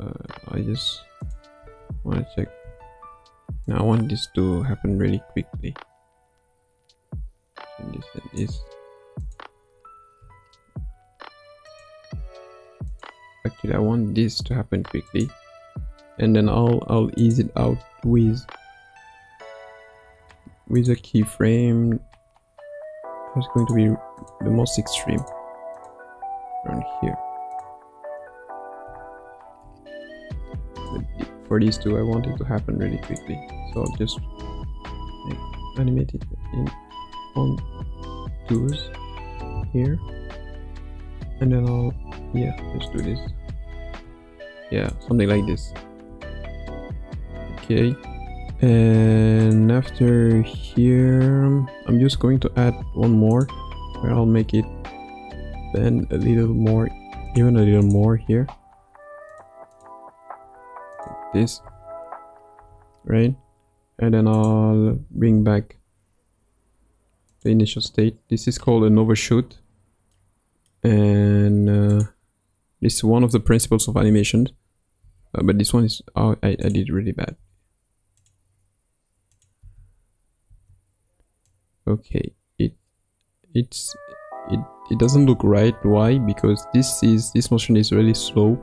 Uh, I just want to check. Now I want this to happen really quickly. And this and this. Actually, I want this to happen quickly, and then I'll I'll ease it out with with a keyframe. It's going to be the most extreme around here. For these two, I want it to happen really quickly, so I'll just like, animate it in on tools here, and then I'll yeah, let's do this. Yeah, something like this. Okay, and after here, I'm just going to add one more, where I'll make it bend a little more, even a little more here. This, right? And then I'll bring back the initial state. This is called an overshoot, and uh, it's one of the principles of animation, uh, but this one is oh, I, I did really bad. Okay, it it's it, it doesn't look right. Why? Because this is this motion is really slow,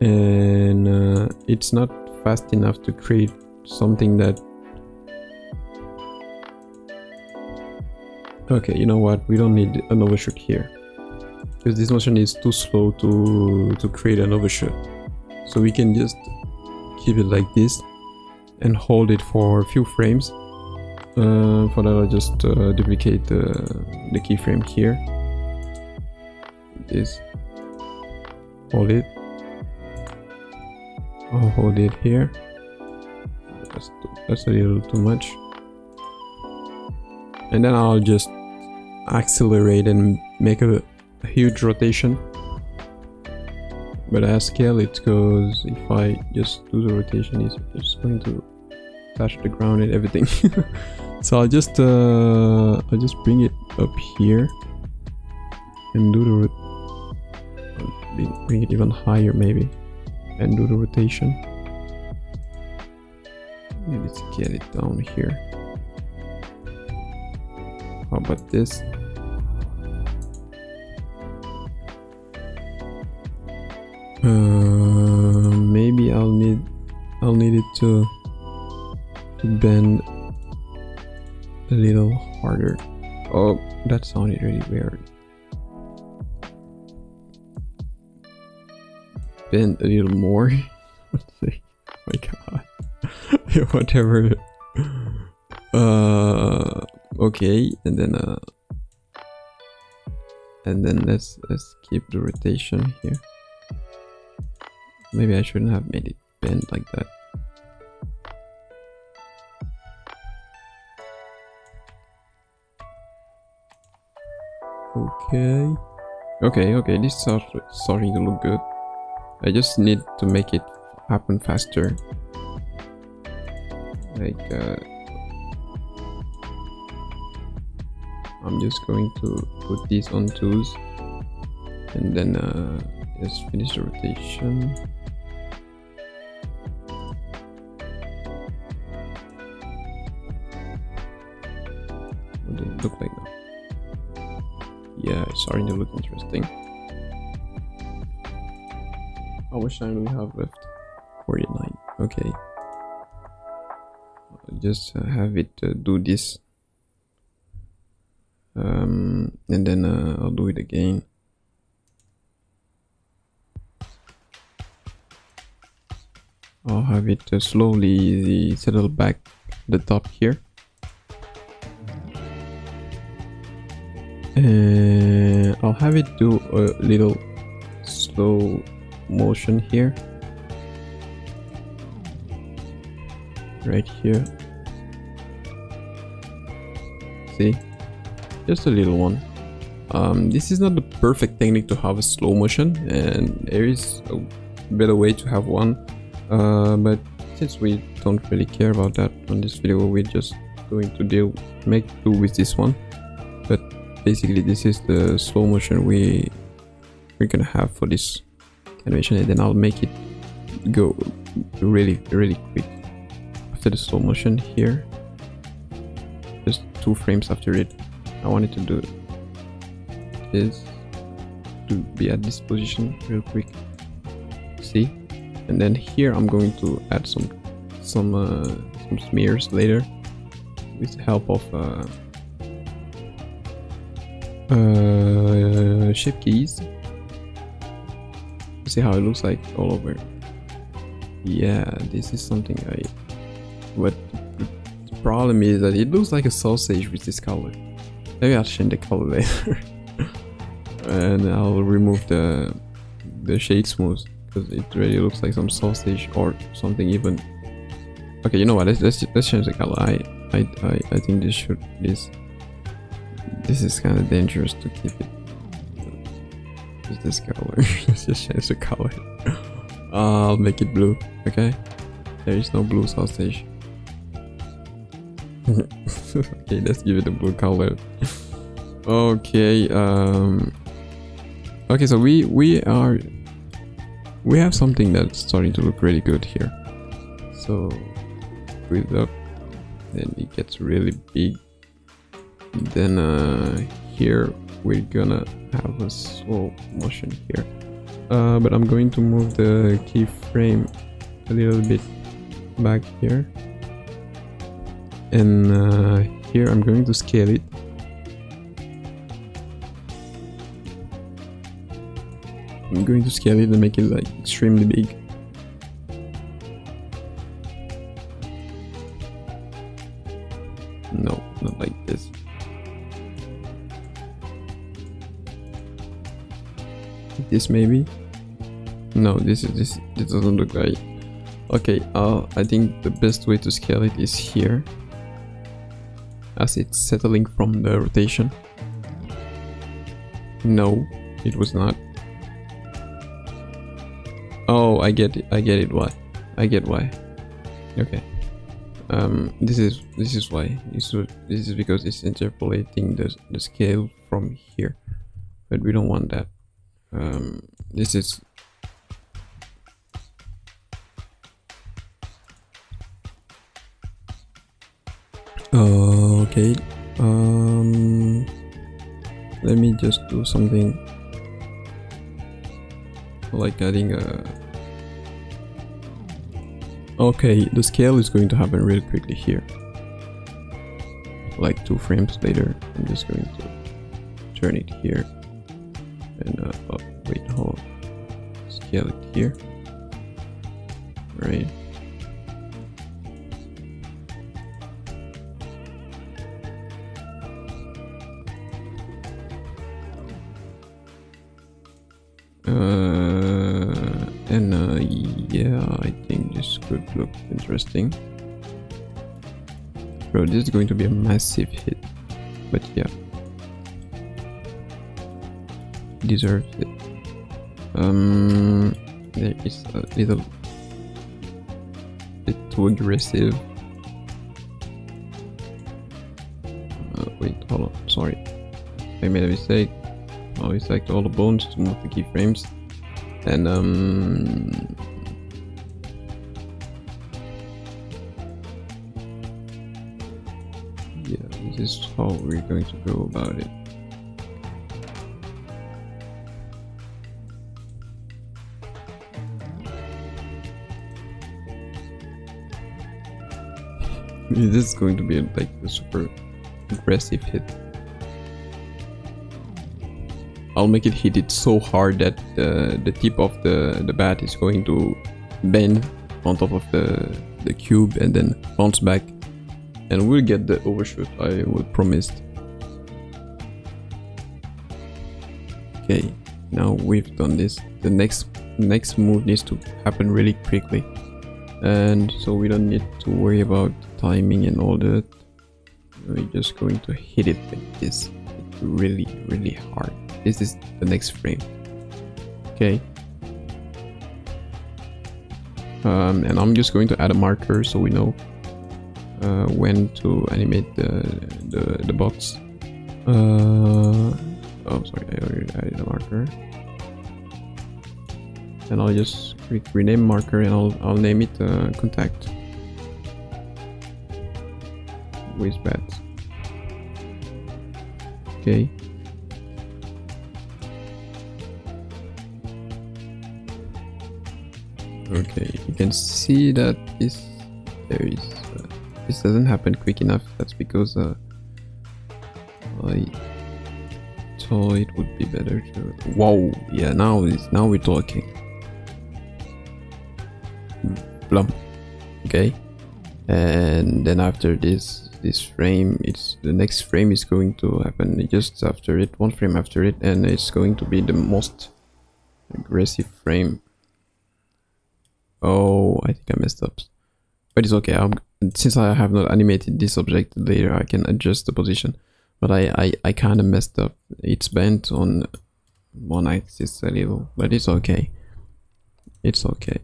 and uh, it's not fast enough to create something that... Okay, you know what, we don't need an overshoot here, because this motion is too slow to, to create an overshoot. So we can just keep it like this and hold it for a few frames. Uh, for that I'll just uh, duplicate the, the keyframe here. This. Hold it. I'll hold it here. That's, too, that's a little too much. And then I'll just accelerate and make a, a huge rotation. But I scale it, because if I just do the rotation, it's just going to touch the ground and everything. So I'll just uh, I'll just bring it up here and do the rot- bring it even higher maybe. And do the rotation. Let's get it down here. How about this? Uh, maybe I'll need I'll need it to to bend a little harder. Oh, that sounded really weird. Bend a little more. My god. Whatever. Uh, okay, and then uh, and then let's let's keep the rotation here. Maybe I shouldn't have made it bend like that. Okay. Okay. Okay. This is starting to look good. I just need to make it happen faster. Like, uh, I'm just going to put these on tools, and then uh, just finish the rotation. What does it look like now? starting to look interesting. How much time do we have left? forty-nine. Okay. I'll just uh, have it uh, do this. Um, and then uh, I'll do it again. I'll have it uh, slowly settle back the top here. And I'll have it do a little slow motion here, right here. See, just a little one. Um, this is not the perfect technique to have a slow motion, and there is a better way to have one, uh, but since we don't really care about that on this video, we're just going to deal make do with this one. But basically this is the slow motion we we're gonna have for this animation, and then I'll make it go really really quick after the slow motion here, just two frames after it. I wanted to do this to be at this position real quick, see, and then here I'm going to add some some uh, some smears later with the help of uh, uh, shape keys. See how it looks like all over. Yeah, this is something I but the problem is that it looks like a sausage with this color. Maybe I'll change the color later. And I'll remove the the shade smooth, because it really looks like some sausage or something even. Okay, you know what, let's let's, let's change the color. I, I I I think this should this this is kind of dangerous to keep it this color. Let's just change the color. uh, I'll make it blue. Okay, there is no blue sausage. Okay, let's give it a blue color. Okay, um okay, so we we are we have something that's starting to look really good here. So breathe up, then it gets really big, then uh here we're gonna have a slow motion here, uh, but I'm going to move the keyframe a little bit back here, and uh, here I'm going to scale it. I'm going to scale it and make it like extremely big. No, not like this. This maybe? No, this is this this doesn't look right. Okay, uh, I think the best way to scale it is here, as it's settling from the rotation. No, it was not. Oh, I get it. I get it. Why? I get why. Okay. Um, this is this is why. This is this is because it's interpolating the the scale from here, but we don't want that. Um, this is uh, okay. Um, let me just do something like adding a. Okay, the scale is going to happen really quickly here. Like two frames later, I'm just going to turn it here. And uh, oh, wait, hold on. Scale it here, right? Uh, and uh, yeah, I think this could look interesting. Bro, this is going to be a massive hit, but yeah. Deserves it. Um, there is a little bit too aggressive. Uh, wait, hold on. Sorry, I made a mistake. I always like all the bones to move the keyframes, and um, yeah, this is how we're going to go about it. This is going to be like a super aggressive hit. I'll make it hit it so hard that uh, the tip of the, the bat is going to bend on top of the, the cube and then bounce back. And we'll get the overshoot I was promised. Okay, now we've done this. The next next move needs to happen really quickly. And so we don't need to worry about timing and all that. We're just going to hit it like this. It's really, really hard. This is the next frame. Okay. Um, and I'm just going to add a marker so we know uh, when to animate the, the, the box. Uh, oh, sorry, I already added a marker. And I'll just click rename marker and I'll, I'll name it uh, contact with bat. Okay. Okay, you can see that this there is uh, this doesn't happen quick enough. That's because uh, I thought it would be better to. Wow! Yeah, now it's now we're talking. Blum. Okay, and then after this this frame, it's the next frame is going to happen just after it, one frame after it, and it's going to be the most aggressive frame. Oh, I think I messed up, but it's okay. I'm, since I have not animated this object later, I can adjust the position. But I, I, I kind of messed up. It's bent on one axis a little, but it's okay. It's okay.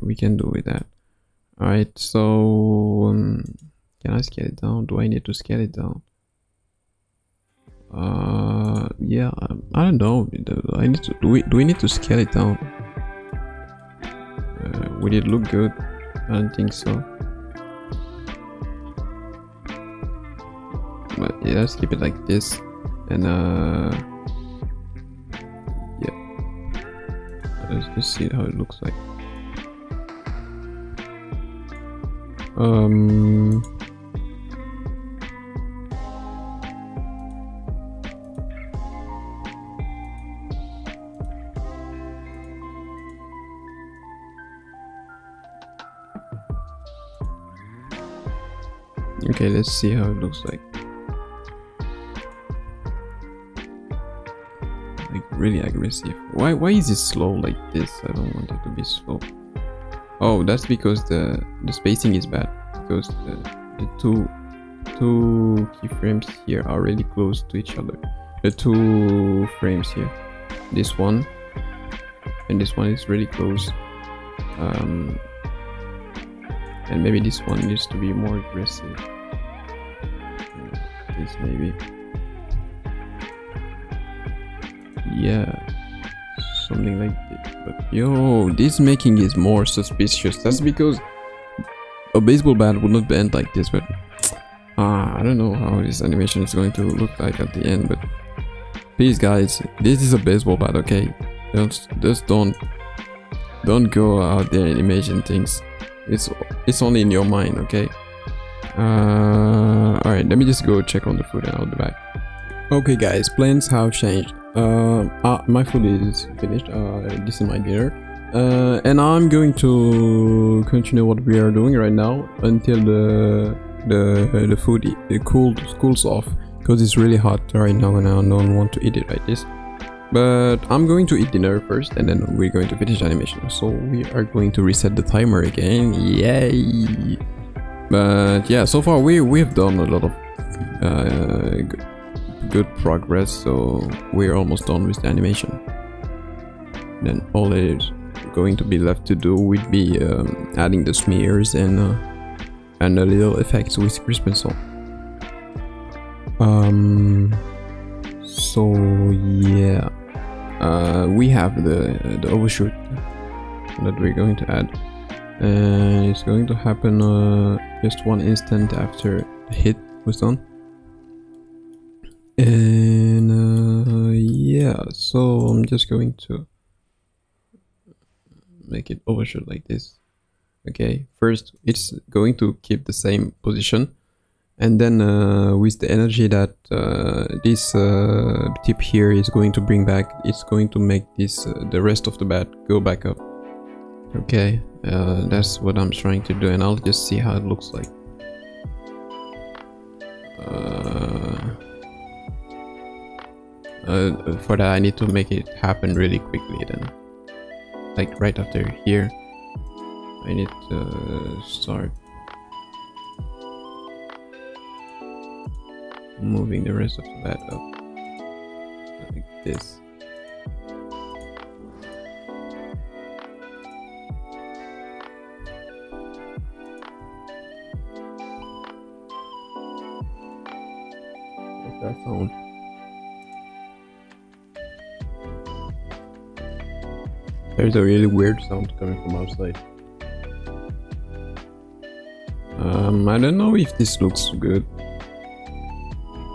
We can do with that. All right. So um, can I scale it down? Do I need to scale it down? Uh, yeah. I don't know. I need to. Do we? Do we need to scale it down? Uh, would it look good? I don't think so. But yeah, let's keep it like this. And uh, yeah, let's just see how it looks like. Um. Okay, let's see how it looks like. Like really aggressive. Why why is it slow like this? I don't want it to be slow. Oh, that's because the the spacing is bad. Because the, the two two keyframes here are really close to each other. The two frames here, this one and this one is really close. Um, and maybe this one needs to be more aggressive. This maybe. Yeah, something like this. But yo, this making is more suspicious. That's because a baseball bat would not bend like this. But ah, I don't know how this animation is going to look like at the end. But please, guys, this is a baseball bat. Okay, don't just don't don't go out there and imagine things. It's it's only in your mind. Okay. Uh, all right. Let me just go check on the food and out the back. Okay, guys, plans have changed. Uh, ah, my food is finished. Uh, this is my dinner, uh, and I'm going to continue what we are doing right now until the the uh, the food it cooled cools off, because it's really hot right now, and I don't want to eat it like this. But I'm going to eat dinner first, and then we're going to finish animation. So we are going to reset the timer again. Yay! But yeah, so far we we've done a lot of uh, good, good progress, so we're almost done with the animation. Then all that is going to be left to do would be um, adding the smears and uh, and a little effects with crisp and salt. Um. So yeah, uh, we have the the overshoot that we're going to add, and it's going to happen uh, just one instant after the hit was done. And uh, yeah, so I'm just going to make it overshoot like this. Okay, first it's going to keep the same position, and then uh, with the energy that uh, this uh, tip here is going to bring back, it's going to make this uh, the rest of the bat go back up. Okay, uh, that's what I'm trying to do, and I'll just see how it looks like. Uh, uh, for that I need to make it happen really quickly then. Like right after here, I need to start moving the rest of the bat up like this. What's that sound? There's a really weird sound coming from outside. Um, I don't know if this looks good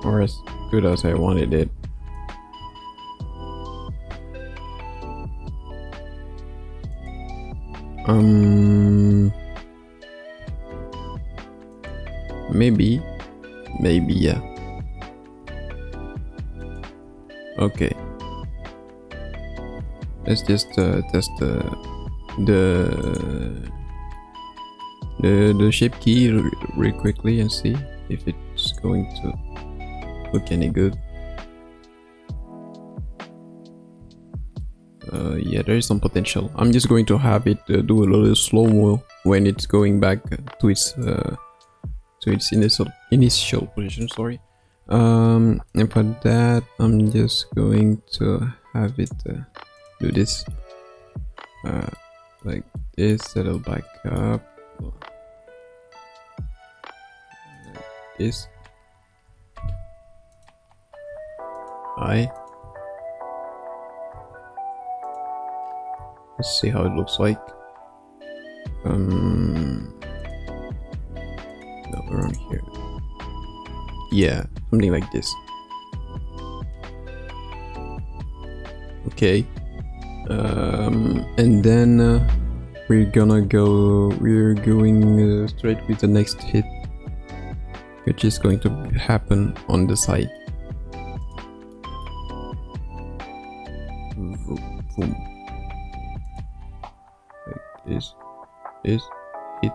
or as good as I wanted it. Um, maybe, maybe, yeah. Okay. Let's just uh, test uh, the. The, the shape key real quickly and see if it's going to look any good. Uh, yeah, there is some potential. I'm just going to have it uh, do a little slow-mo when it's going back to its uh, to its initial initial position. Sorry. Um, and for that, I'm just going to have it uh, do this uh, like this. Settle back up. Like this. I let's see how it looks like. Um no, around here. Yeah, something like this. Okay. Um and then uh, we're gonna go, we're going uh, straight with the next hit, which is going to happen on the side. Boom. Like this, this, hit,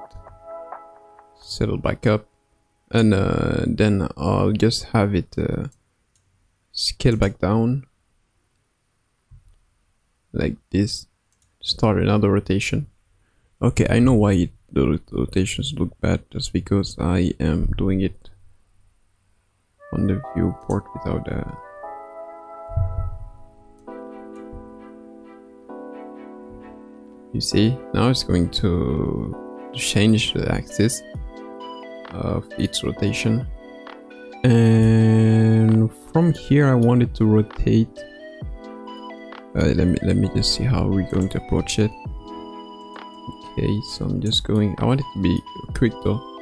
settle back up, and uh, then I'll just have it uh, scale back down, like this, start another rotation. Okay, I know why it, the rotations look bad. That's because I am doing it on the viewport without a... You see, now it's going to change the axis of its rotation. And from here I wanted to rotate. Uh, let me, let me just see how we're going to approach it. Okay, so I'm just going, I want it to be quick though,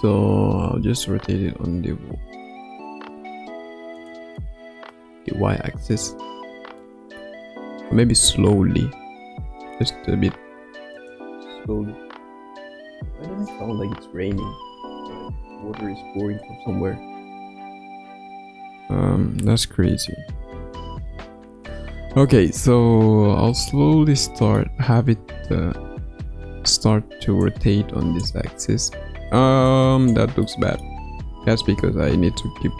so I'll just rotate it on the, the Y axis, maybe slowly, just a bit slowly. Why does it sound like it's raining? Water is pouring from somewhere. Um, that's crazy. Okay, so I'll slowly start, have it uh, start to rotate on this axis. Um, that looks bad. That's because I need to keep,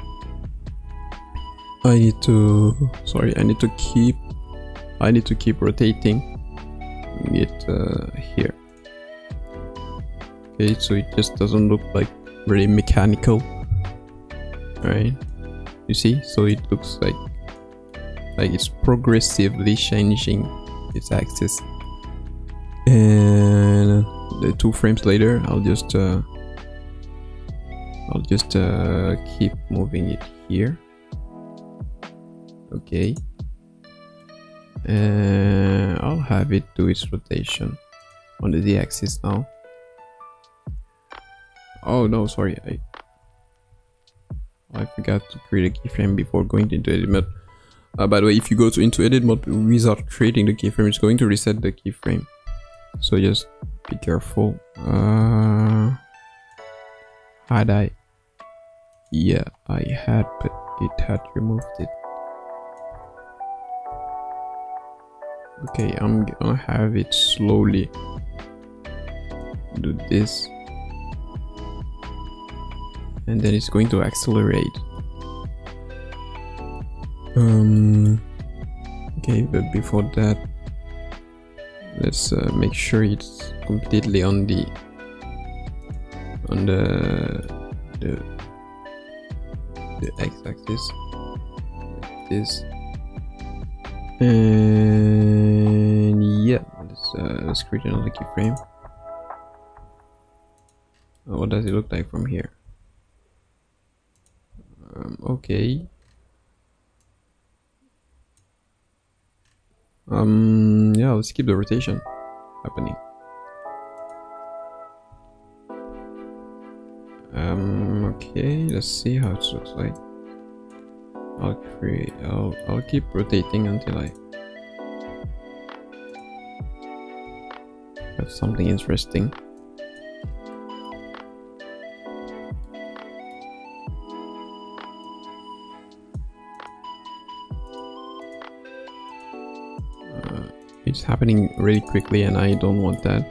I need to, sorry, I need to keep, I need to keep rotating it uh, here. Okay, so it just doesn't look like really mechanical, right? You see, so it looks like Like it's progressively changing its axis, and the two frames later I'll just uh, I'll just uh, keep moving it here. Okay, and I'll have it do its rotation on the Z-axis now. Oh no, sorry, I I forgot to create a keyframe before going into edit mode. Uh, by the way, if you go to into edit mode without creating the keyframe, it's going to reset the keyframe. So just Be careful. Uh, had I? Yeah, I had, but it had removed it. Okay, I'm gonna have it slowly do this, and then it's going to accelerate. Um, okay, but before that, let's uh, make sure it's completely on the on the the, the x-axis. Like this. And yeah, let's, uh, let's create another keyframe. Oh, what does it look like from here? Um, okay. Um, yeah, let's keep the rotation happening. Um, okay, let's see how it looks like. I'll create. I'll I'll keep rotating until I have something interesting. Uh, it's happening really quickly, and I don't want that.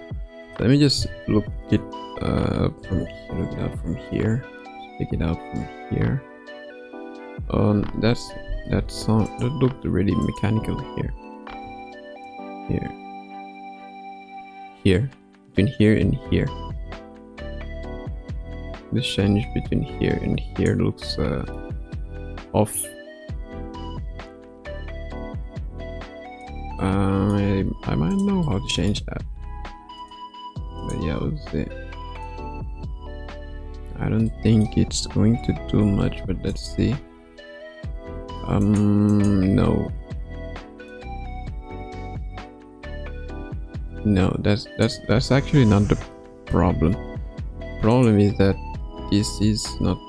Let me just look it uh, from look it out from here. Take it out from here. Um, that's that sound that looked really mechanical here, here, here, between here and here. This change between here and here looks uh, off. Uh, I I might know how to change that, but yeah, we'll see. I don't think it's going to do much, but let's see. Um, no. No, that's, that's, that's actually not the problem. Problem is that this is not...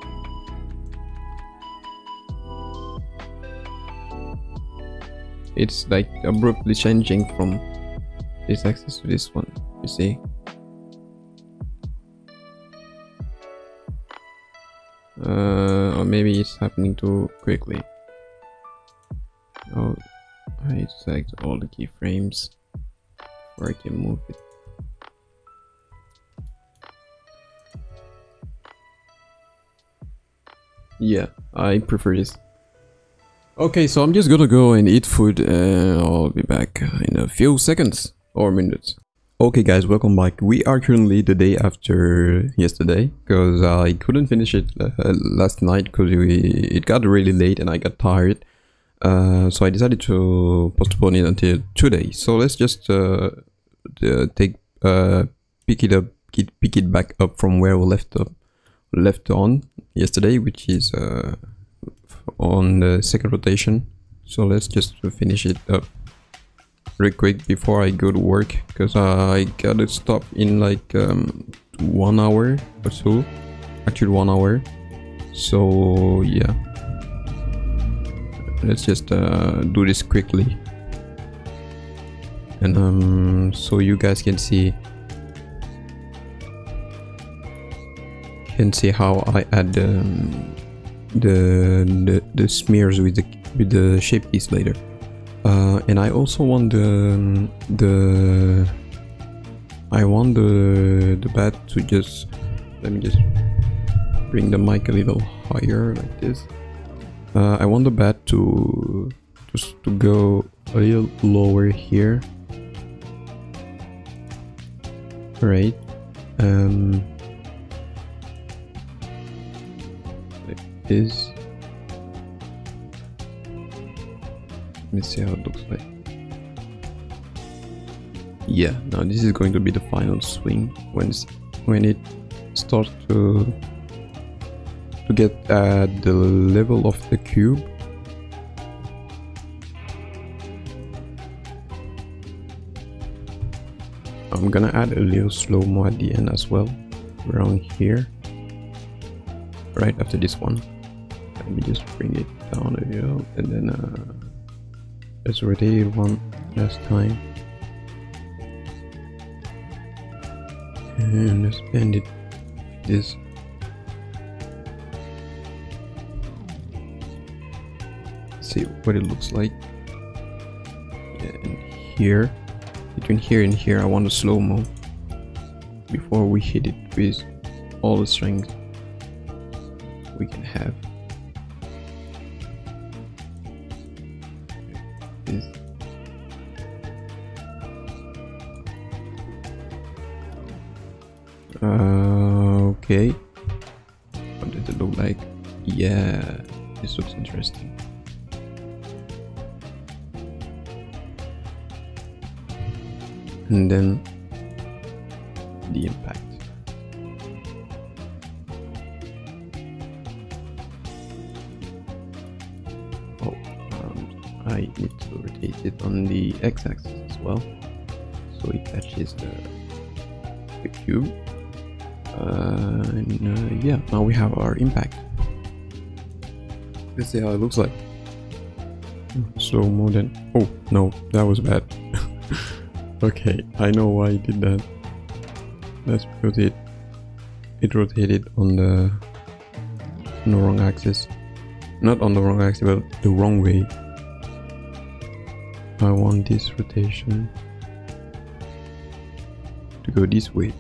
It's like abruptly changing from this axis to this one, you see? Uh, or maybe it's happening too quickly. Oh, I select all the keyframes before I can move it. Yeah, I prefer this. Okay, so I'm just gonna go and eat food, and I'll be back in a few seconds or minutes. Okay guys, welcome back. We are currently the day after yesterday, because I couldn't finish it uh, last night because it got really late and I got tired. Uh, so I decided to postpone it until today. So let's just uh, uh, take uh, pick it up, pick it back up from where we left up, left on yesterday, which is uh, on the second rotation. So let's just finish it up real quick before I go to work, because I gotta stop in like um, one hour or so, actually one hour. So yeah. Let's just uh, do this quickly, and um, so you guys can see can see how I add um, the, the the smears with the with the shape keys later. Uh, and I also want the the I want the the bat to just let me just bring the mic a little higher like this. Uh, I want the bat to just to go a little lower here. Right. Um, like this. Let me see how it looks like. Yeah. Now this is going to be the final swing when it's, when it starts to. To get at the level of the cube. I'm gonna add a little slow-mo at the end as well, around here, right after this one. Let me just bring it down a little, and then uh, let's rotate it one last time. and expanded this. See what it looks like. And here, between here and here, I want a slow-mo before we hit it with all the strength we can have. This. Uh, okay, what does it look like? Yeah, this looks interesting. And then the impact. Oh, um, I need to rotate it on the x-axis as well, so it catches the, the cube. Uh, and uh, yeah, now we have our impact. Let's see how it looks like. So more than. Oh no, that was bad. Okay, I know why it did that. That's because it it rotated on the, on the wrong axis. Not on the wrong axis, but the wrong way. I want this rotation to go this way.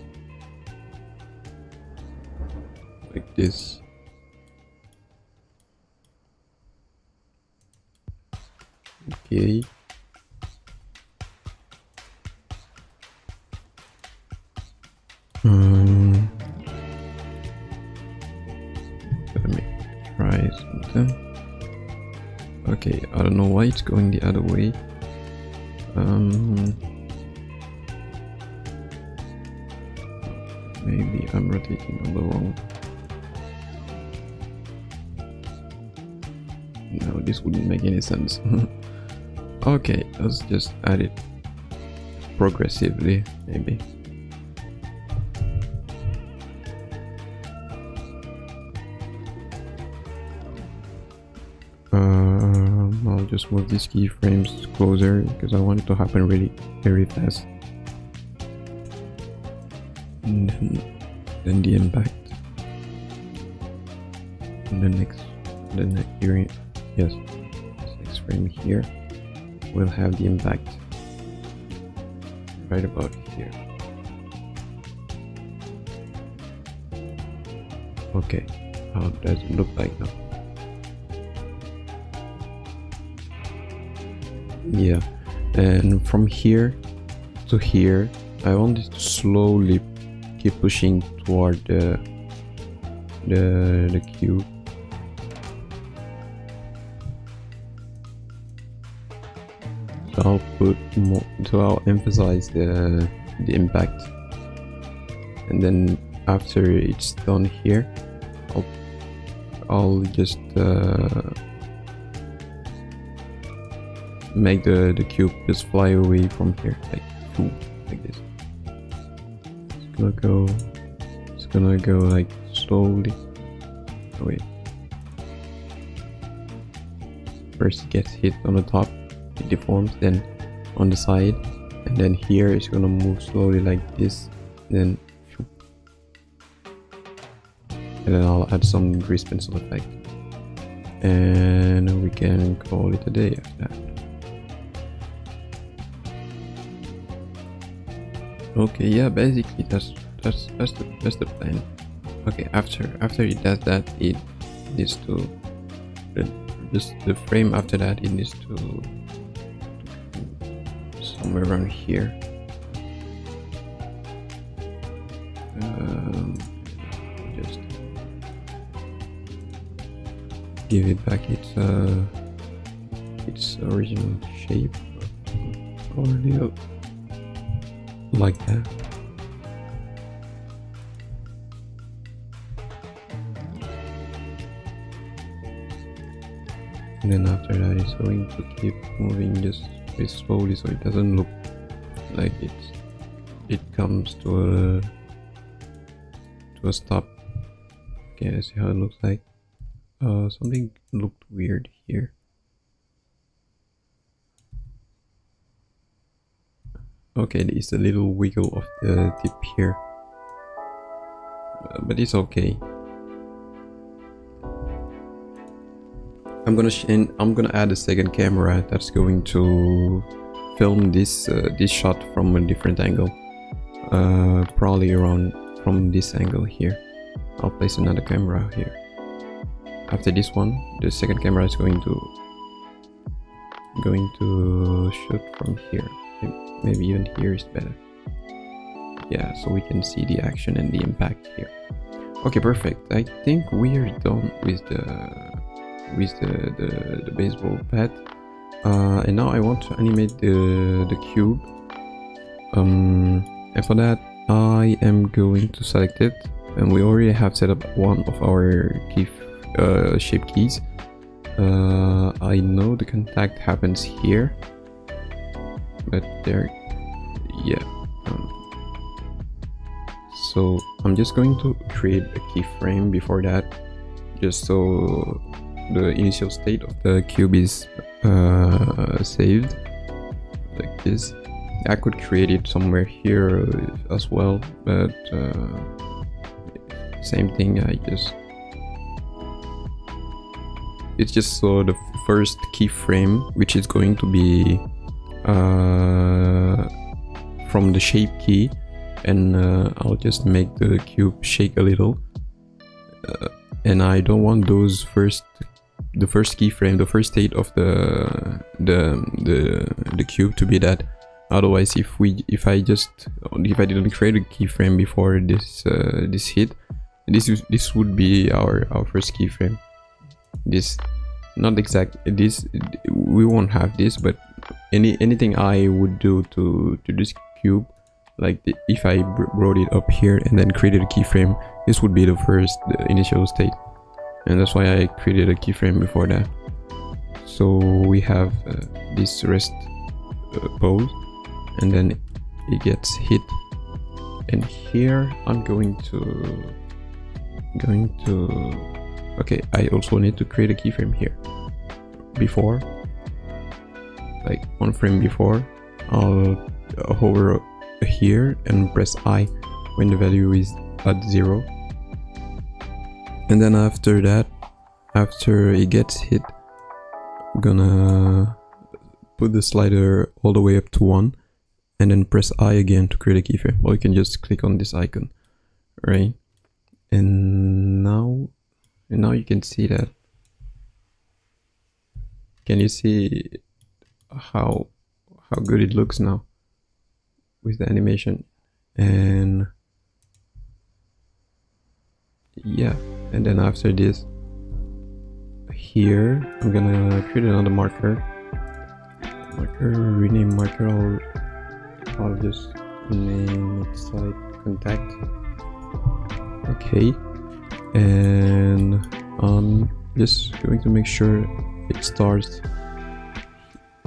Like this. Okay. Um, let me try something. Okay, I don't know why it's going the other way. Um, maybe I'm rotating on the wrong. No, this wouldn't make any sense. Okay, let's just add it progressively, maybe. Just move these keyframes closer because I want it to happen really very fast. And then, then the impact. And the next, the next here, yes, this next frame here will have the impact right about here. Okay, how does it look like now? Yeah, and from here to here, I want it to slowly keep pushing toward the the, the cube. So I'll put more, so I'll emphasize the the impact, and then after it's done here, I'll I'll just. Uh, make the, the cube just fly away from here, like, boom, like this. It's gonna go, it's gonna go like slowly. Oh, wait. First it gets hit on the top, it deforms, then on the side, and then here it's gonna move slowly like this, then, and then I'll add some grease pencil effect. And we can call it a day after that. Okay, yeah, basically that's that's that's the that's the plan. Okay, after after it does that, it needs to the just the frame after that it needs to, to somewhere around here. Um, just give it back its uh, its original shape or the. Like that. And then after that it's going to keep moving just very slowly so it doesn't look like it it comes to a to a stop. Okay, I see how it looks like. Uh something looked weird here. Okay, it's a little wiggle of the tip here. but it's okay. I'm gonna sh and I'm gonna add a second camera that's going to film this uh, this shot from a different angle, uh, probably around from this angle here. I'll place another camera here. After this one, the second camera is going to going to shoot from here. Maybe even here is better. Yeah, so we can see the action and the impact here. Okay, perfect. I think we are done with the with the the, the baseball bat. Uh, and now I want to animate the the cube. Um, and for that, I am going to select it. And we already have set up one of our key uh, shape keys. Uh, I know the contact happens here, but there, yeah. Um, so I'm just going to create a keyframe before that, just so the initial state of the cube is uh, saved, like this. I could create it somewhere here as well, but uh, same thing. I just it's just so the first keyframe, which is going to be uh, from the shape key, and uh, I'll just make the cube shake a little. Uh, and I don't want those first, the first keyframe, the first state of the the the the cube to be that. Otherwise, if we if I just if I didn't create a keyframe before this uh, this hit, this is this would be our our first keyframe. This not exact this we won't have this, but any anything I would do to to this cube, like the, if I brought it up here and then created a keyframe, this would be the first the initial state, and that's why I created a keyframe before that. So we have uh, this rest uh, pose, and then it gets hit, and here I'm going to going to okay, I also need to create a keyframe here before, like one frame before. I'll hover here and press I when the value is at zero, and then after that, after it gets hit, I'm gonna put the slider all the way up to one and then press I again to create a keyframe, or you can just click on this icon, right? And now And now you can see that. Can you see how how good it looks now with the animation? And yeah, and then after this, here I'm gonna create another marker. Marker, rename marker. I'll, I'll just name it side contact. Okay. And I'm just going to make sure it starts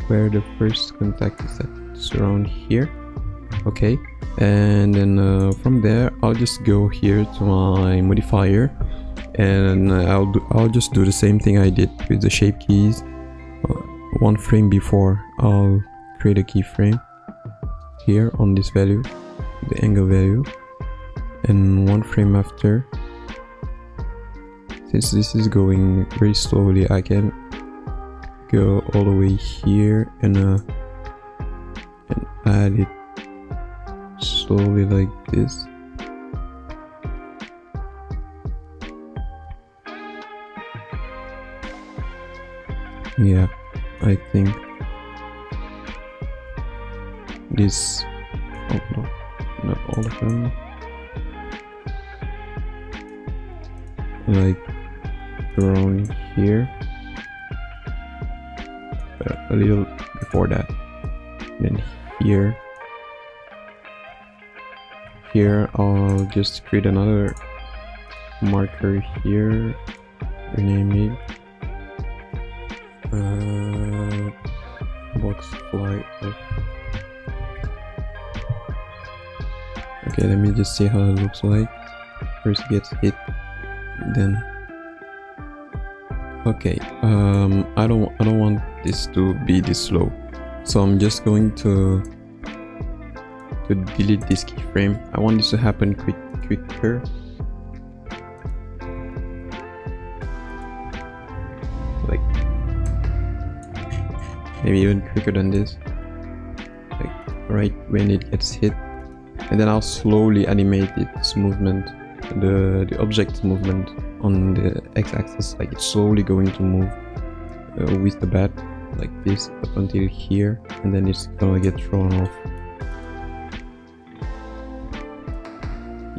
where the first contact is at. It's around here. Okay, and then uh, from there I'll just go here to my modifier, and I'll do, I'll just do the same thing I did with the shape keys. Uh, one frame before, I'll create a keyframe here on this value, the angle value, and one frame after. Since this is going very slowly, I can go all the way here and uh, and add it slowly like this. Yeah, I think this. Oh no, not all of them. Like. Around here, uh, a little before that, and then here, here I'll just create another marker here, rename it, uh, box fly up. Okay, let me just see how it looks like. First gets hit, then. Okay, um, I don't I don't want this to be this slow, so I'm just going to to delete this keyframe. I want this to happen quick quicker, maybe even quicker than this, like right when it gets hit. And then I'll slowly animate its movement, the, the object's movement on the x-axis, like it's slowly going to move uh, with the bat, like this, up until here, and then it's gonna get thrown off.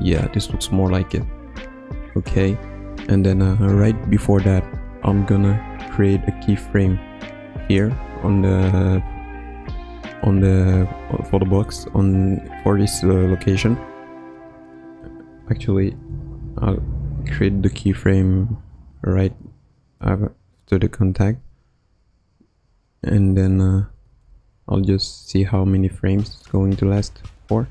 Yeah, this looks more like it. Okay, and then uh, right before that, I'm gonna create a keyframe here on the on the for the box on for this uh, location. Actually, I'll create the keyframe right after the contact, and then uh, I'll just see how many frames it's going to last for.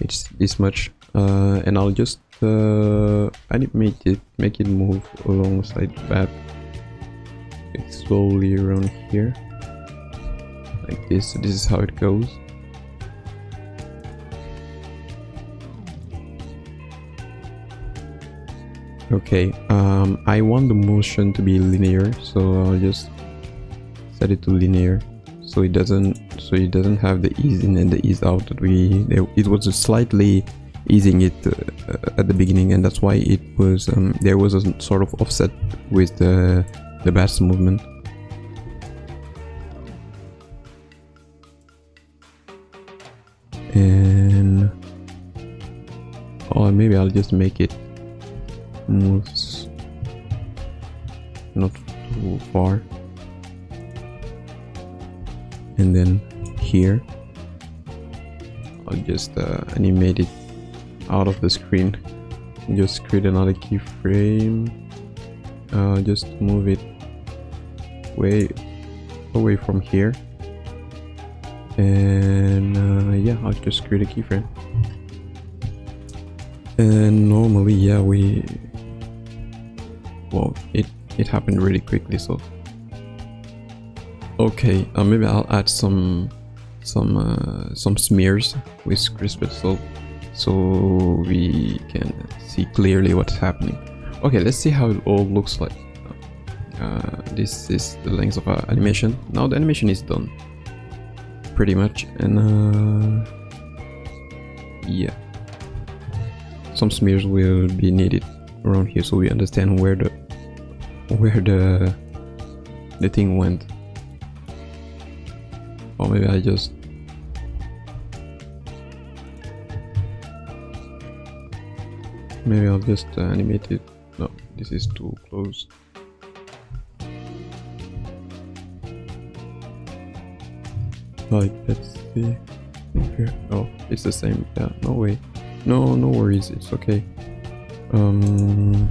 It's this much, uh, and I'll just uh, animate it, make it move alongside that. It's slowly around here, like this. This is how it goes. Okay, um, I want the motion to be linear, so I'll just set it to linear, so it doesn't, so it doesn't have the ease in and the ease out that we. It was slightly easing it uh, at the beginning, and that's why it was. Um, there was a sort of offset with the the bat's movement. And or maybe I'll just make it moves not too far, and then here I'll just uh, animate it out of the screen, just create another keyframe, uh, just move it way away from here, and uh, yeah, I'll just create a keyframe. And normally, yeah, we well, it it happened really quickly, so okay. Uh, maybe I'll add some some uh, some smears with crisped salt so we can see clearly what's happening. Okay, let's see how it all looks like. Uh, this is the length of our animation. Now the animation is done, pretty much, and uh, yeah, some smears will be needed around here so we understand where the where the the thing went. Or maybe I just maybe I'll just uh, animate it. No, this is too close. Like, let's see. Here. Oh, it's the same. Yeah, no way. No, no worries. It's okay. Um.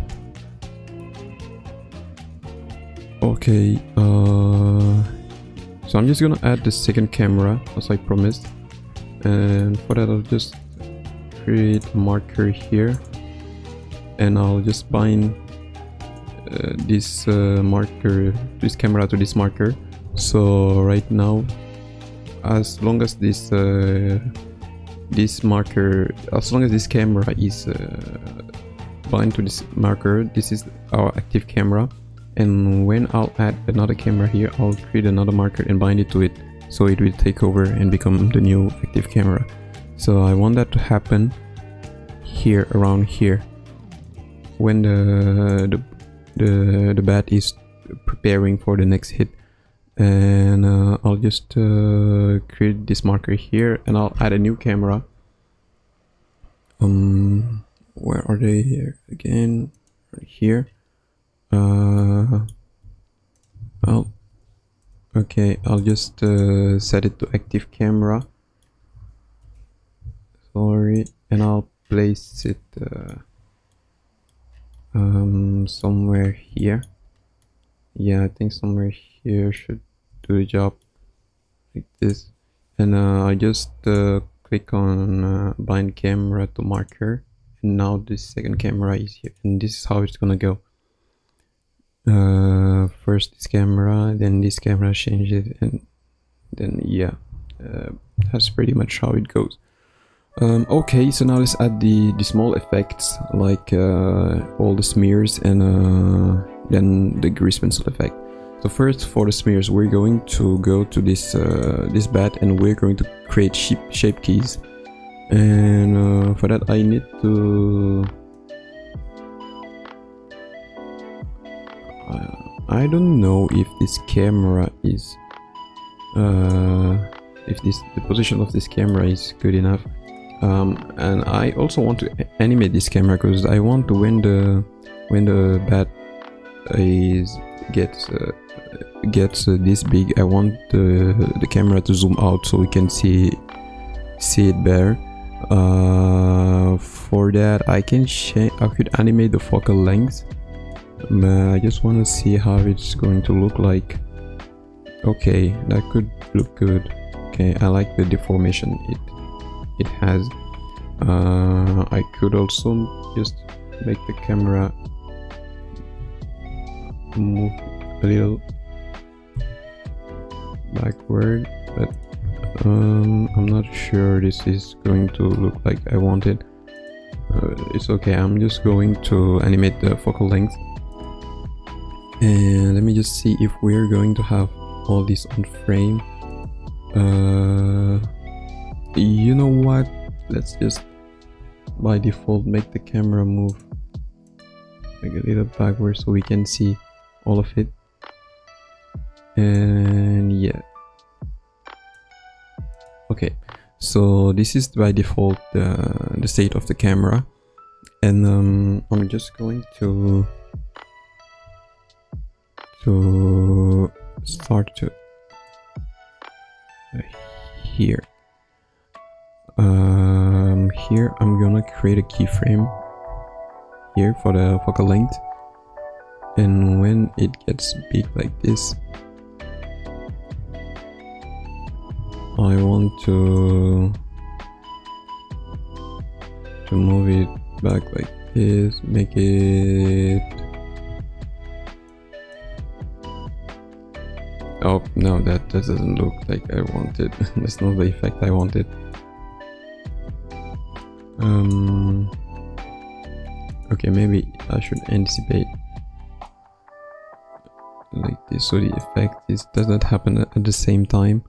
Okay. Uh. So I'm just gonna add the second camera as I promised, and for that I'll just create a marker here, and I'll just bind uh, this uh, marker, this camera to this marker. So right now, as long as this. Uh, this marker as long as this camera is uh, bind to this marker, this is our active camera, and when I'll add another camera here, I'll create another marker and bind it to it, so it will take over and become the new active camera. So I want that to happen here, around here, when the the the, the bat is preparing for the next hit. And uh, I'll just uh, create this marker here, and I'll add a new camera. Um, where are they? Here again, right here. Uh, I'll okay. I'll just uh, set it to active camera. Sorry, and I'll place it uh, um, somewhere here. Yeah, I think somewhere here should. Do the job like this, and uh, I just uh, click on uh, bind camera to marker, and now this second camera is here, and this is how it's gonna go. Uh, first this camera, then this camera, change it, and then yeah, uh, that's pretty much how it goes. Um, okay, so now let's add the, the small effects, like uh, all the smears, and uh, then the grease pencil effect. So first, for the smears, we're going to go to this uh, this bat, and we're going to create shape, shape keys. And uh, for that, I need to. Uh, I don't know if this camera is, uh, if this the position of this camera is good enough. Um, and I also want to animate this camera, because I want to when the when the bat is gets. Uh, gets uh, this big, I want the, the camera to zoom out so we can see see it better. Uh, for that, I can change, I could animate the focal length, but I just want to see how it's going to look like. Okay, that could look good. Okay, I like the deformation it it has. Uh, I could also just make the camera move a little backward, but um, I'm not sure this is going to look like I want it. Uh, it's okay, I'm just going to animate the focal length, and let me just see if we're going to have all this on frame. Uh, you know what, let's just by default make the camera move like a little backward so we can see all of it. And yeah, okay, so this is by default uh, the state of the camera, and um, I'm just going to to start to uh, here um, here I'm gonna create a keyframe here for the focal length, and when it gets big like this, I want to to move it back like this, make it. Oh no, that, that doesn't look like I wanted. That's not the effect I wanted. Um. Okay, maybe I should anticipate like this, so the effect is does not happen at the same time.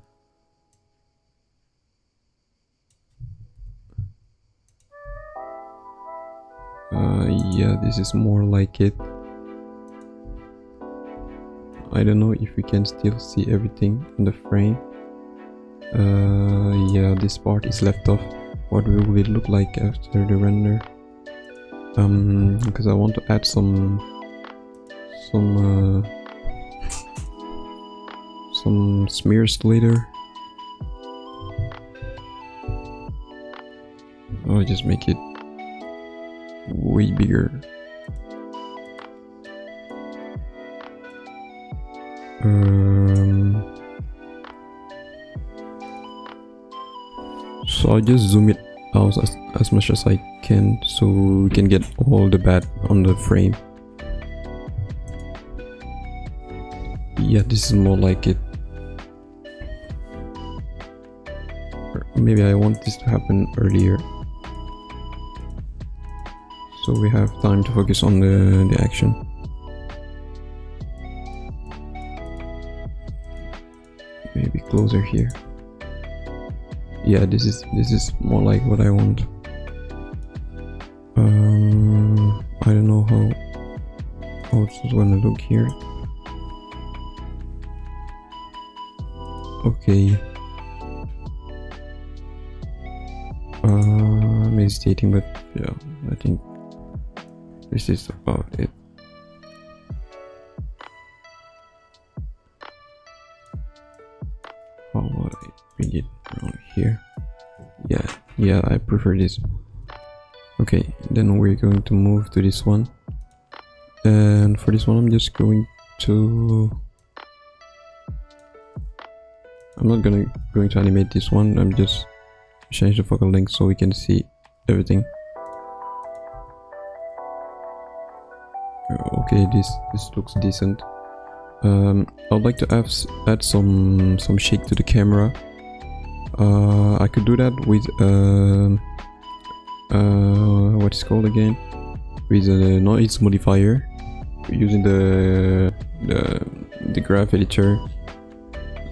Uh, yeah, this is more like it. I don't know if we can still see everything in the frame. Uh, yeah, this part is left off. What will it look like after the render? Um, because I want to add some some uh, some smears later. I'll just make it way bigger. Um, so I'll just zoom it out as, as much as I can, so we can get all the bat on the frame. Yeah, this is more like it. Maybe I want this to happen earlier, so we have time to focus on the, the action. Maybe closer here. Yeah, this is this is more like what I want. Um, I don't know how how it's gonna look here. Okay. Uh, I'm hesitating, but yeah, I think this is about it. How about it? We get around here. Yeah, yeah, I prefer this. Okay, then we're going to move to this one, and for this one, I'm just going to. I'm not gonna going to animate this one. I'm just change the focal length so we can see everything. Okay, this this looks decent. um I'd like to add, add some some shake to the camera. uh I could do that with uh, uh what's it called again, with a noise modifier, using the the the graph editor,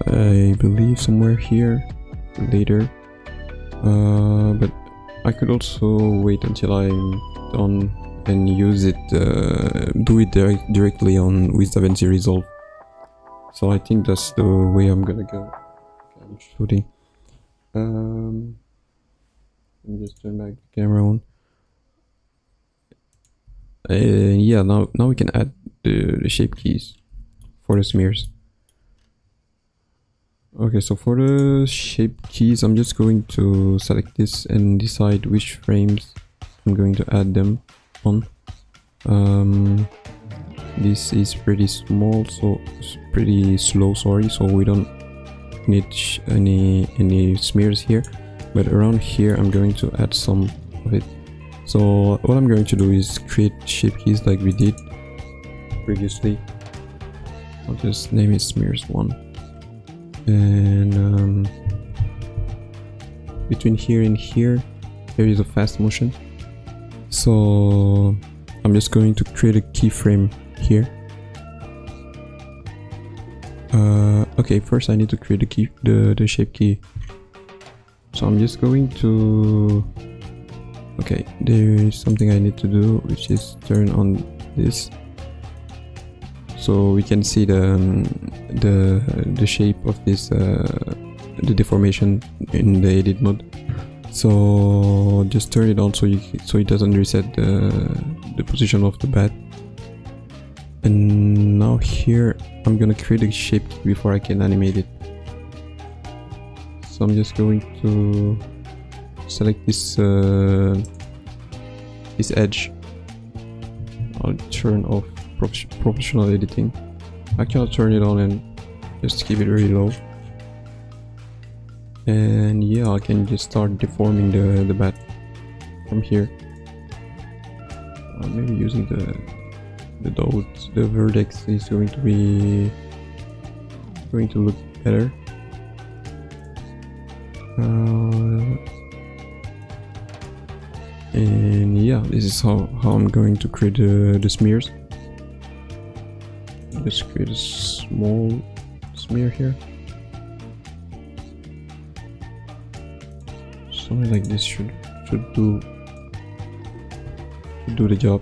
I believe somewhere here later, uh, but I could also wait until I'm done and use it, uh, do it direct, directly on with DaVinci Resolve. So I think that's the way I'm gonna go. I'm shooting. Um, let me just turn back the camera on. Uh, yeah, now now we can add the, the shape keys for the smears. Okay, so for the shape keys, I'm just going to select this and decide which frames I'm going to add them on. Um, this is pretty small, so it's pretty slow. Sorry, so we don't need any any smears here, but around here I'm going to add some of it. So what I'm going to do is create shape keys like we did previously. I'll just name it smears one. And um, between here and here, there is a fast motion. So I'm just going to create a keyframe here. Uh, okay, first I need to create a key, the, the shape key. So I'm just going to... Okay, there is something I need to do, which is turn on this, so we can see the um, the the shape of this uh, the deformation in the edit mode. So just turn it on, so you so it doesn't reset the the position of the bat. And now here I'm gonna create a shape before I can animate it. So I'm just going to select this uh, this edge. I'll turn off proportional editing. Actually, I'll turn it on and just keep it really low. And yeah, I can just start deforming the the bat from here. Uh, maybe using the the dots, the vertex is going to be going to look better. Uh, And yeah, this is how, how I'm going to create uh, the smears. Let's create a small smear here. Something like this should should do should do the job.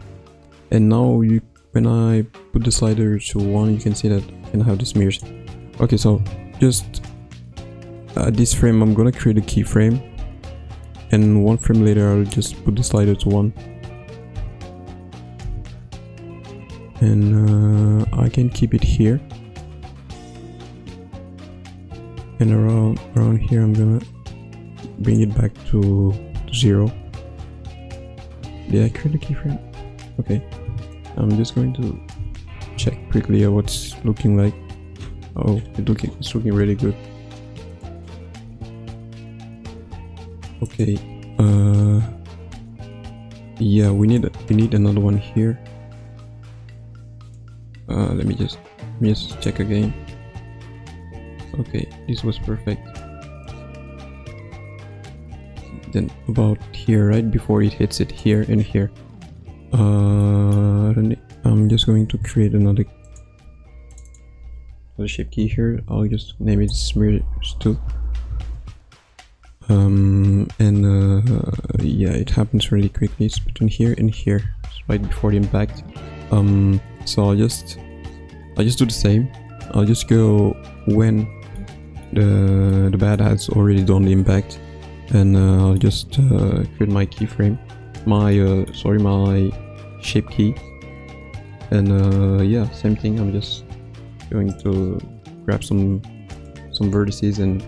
And now you, when I put the slider to one, you can see that I can have the smears. Okay, so just at this frame, I'm gonna create a keyframe. And one frame later, I'll just put the slider to one. And uh, I can keep it here. And around around here, I'm gonna bring it back to, to zero. Did I create a keyframe? Okay. I'm just going to check quickly what's looking like. Oh, it's looking, it's looking really good. Okay, uh, yeah, we need we need another one here. Uh, let me just let me just check again. Okay, this was perfect. Then about here, right before it hits it, here and here. Uh, I'm just going to create another, another shape key here. I'll just name it smears two. Um, and uh, yeah, it happens really quickly. It's between here and here, it's right before the impact. Um, so I'll just, I'll just do the same. I'll just go when the the bat has already done the impact, and uh, I'll just uh, create my keyframe, my uh, sorry, my shape key. And uh, yeah, same thing. I'm just going to grab some some vertices and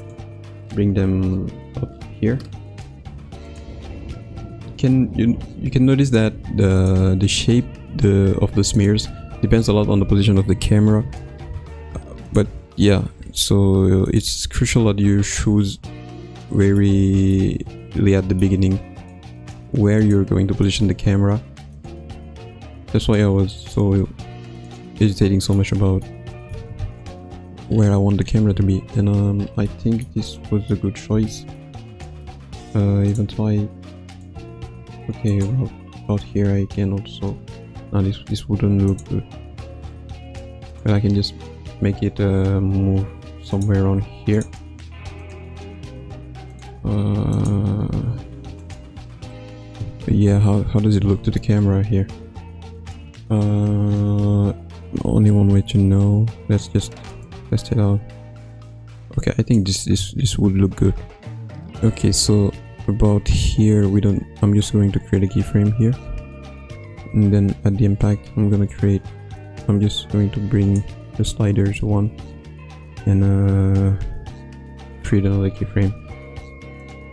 bring them up here. Can you you can notice that the the shape the of the smears depends a lot on the position of the camera, uh, but yeah, so it's crucial that you choose very early at the beginning where you're going to position the camera. That's why I was so hesitating so much about where I want the camera to be, and um, I think this was a good choice. Uh, even though I... Okay, well, out here I can also... Now this, this wouldn't look good. But I can just just make it uh, move somewhere around here. Uh, yeah, how, how does it look to the camera here? Uh, only one way to know. Let's just test it out. Okay, I think this this this would look good. Okay, so about here we don't. I'm just going to create a keyframe here, and then at the impact I'm gonna create. I'm just going to bring the sliders one and uh, create another keyframe.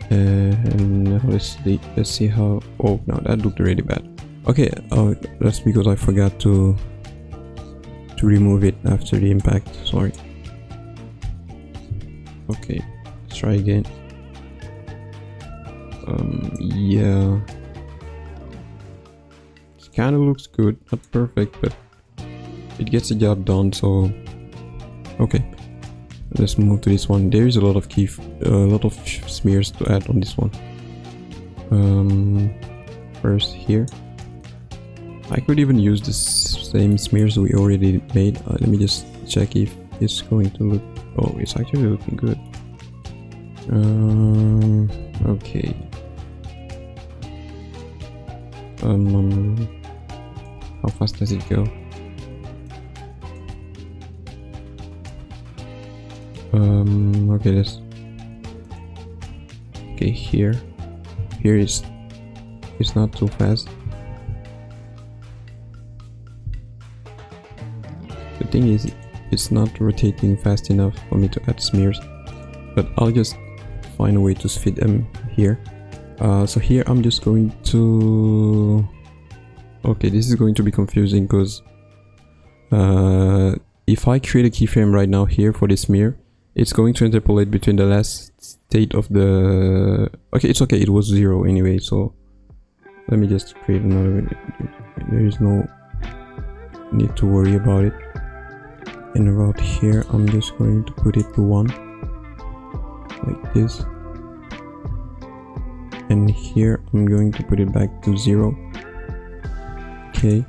Uh, and let's see, let's see how. Oh, now that looked really bad. Okay, oh, that's because I forgot to to remove it after the impact. Sorry. Okay, let's try again. Um, yeah, it kind of looks good. Not perfect, but it gets the job done. So, okay, let's move to this one. There is a lot of key, a lot of smears to add on this one. Um, first here. I could even use the same smears we already made. Uh, let me just check if it's going to look... Oh, it's actually looking good. Um, okay. Um, um, how fast does it go? Um, okay, let's... Okay, here. Here is... It's not too fast. Thing is, it's not rotating fast enough for me to add smears, but I'll just find a way to fit them here. Uh, so here I'm just going to... Okay, this is going to be confusing because uh, if I create a keyframe right now here for this smear, it's going to interpolate between the last state of the... Okay, it's okay, it was zero anyway, so let me just create another... There is no need to worry about it. And about here, I'm just going to put it to one, like this. And here, I'm going to put it back to zero. Okay.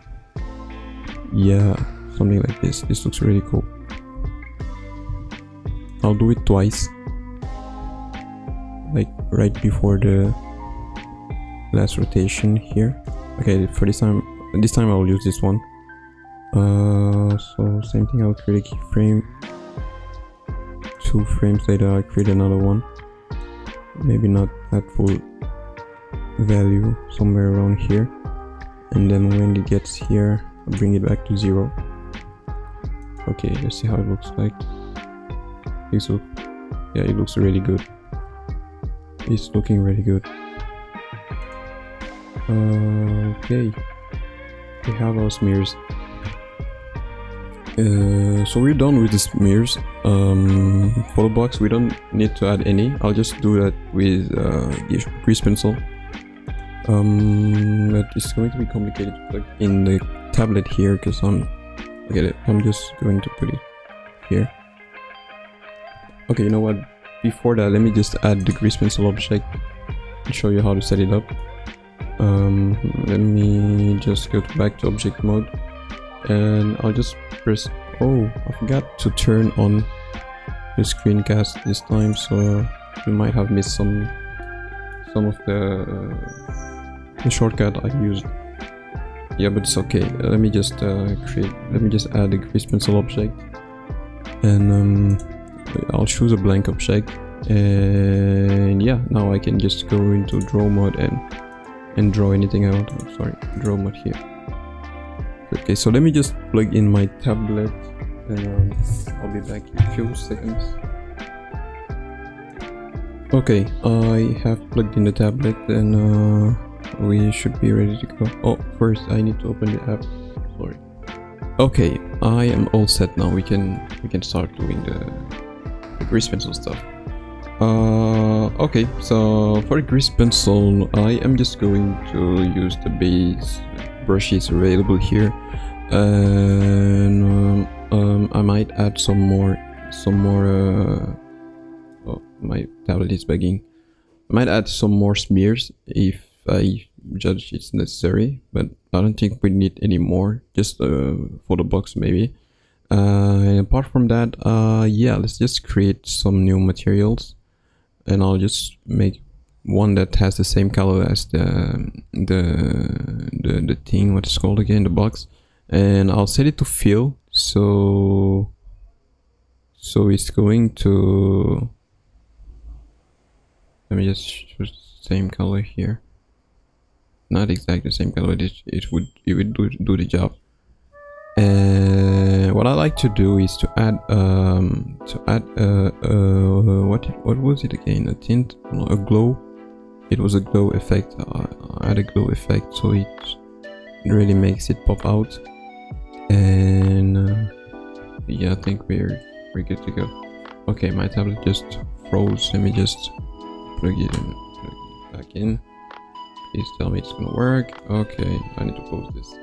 Yeah, something like this. This looks really cool. I'll do it twice. Like right before the last rotation here. Okay, for this time, this time I'll use this one. Uh, so same thing, I'll create a keyframe. Two frames later I'll create another one. Maybe not at full value, somewhere around here. And then when it gets here, I'll bring it back to zero. Okay, let's see how it looks like. So, yeah, it looks really good. It's looking really good. Uh, okay, we have our smears. Uh, so we're done with the smears. Um, photo box, we don't need to add any. I'll just do that with uh, the grease pencil. Um, but it's going to be complicated to plug in the tablet here because I'm okay. I'm just going to put it here. Okay, you know what? Before that, let me just add the grease pencil object and show you how to set it up. Um, let me just go back to object mode. And I'll just press. Oh, I forgot to turn on the screencast this time, so we might have missed some some of the, uh, the shortcut I used. Yeah, but it's okay. Let me just uh, create. Let me just add a grease pencil object, and um, I'll choose a blank object. And yeah, now I can just go into draw mode and and draw anything out. Oh, sorry, draw mode here. Okay, so let me just plug in my tablet and um, I'll be back in a few seconds. Okay, I have plugged in the tablet and uh, we should be ready to go. Oh, first I need to open the app. Sorry. Okay, I am all set now. We can we can start doing the, the grease pencil stuff. Uh, okay, so for the grease pencil, I am just going to use the base brushes available here, and um, um, I might add some more some more uh, oh, my tablet is bugging. I might add some more smears if I judge it's necessary, but I don't think we need any more, just uh, for the box maybe. Uh, apart from that, uh, yeah, let's just create some new materials, and I'll just make one that has the same color as the the the, the thing, what it's called again, the box, and I'll set it to fill. So so it's going to, let me just choose the same color here. Not exactly the same color, it it would it would do do the job. And what I like to do is to add um to add uh, uh what what was it again? A tint, a glow. It was a glow effect. I add a glow effect so it really makes it pop out. And uh, yeah, I think we're we're good to go. Okay, my tablet just froze. Let me just plug it in, plug it back in. Please tell me it's gonna work. Okay, I need to close this.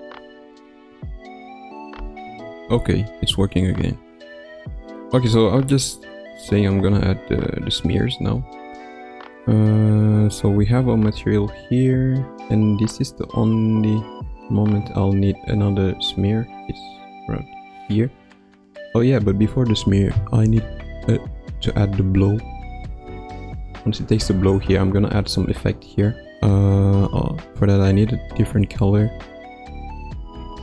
Okay, it's working again. Okay, so I'll just say I'm gonna add the, the smears now. Uh, so we have our material here, and this is the only moment I'll need another smear. It's right here. Oh yeah, but before the smear, I need uh, to add the blow. Once it takes the blow here, I'm gonna add some effect here. Uh, oh, for that I need a different color.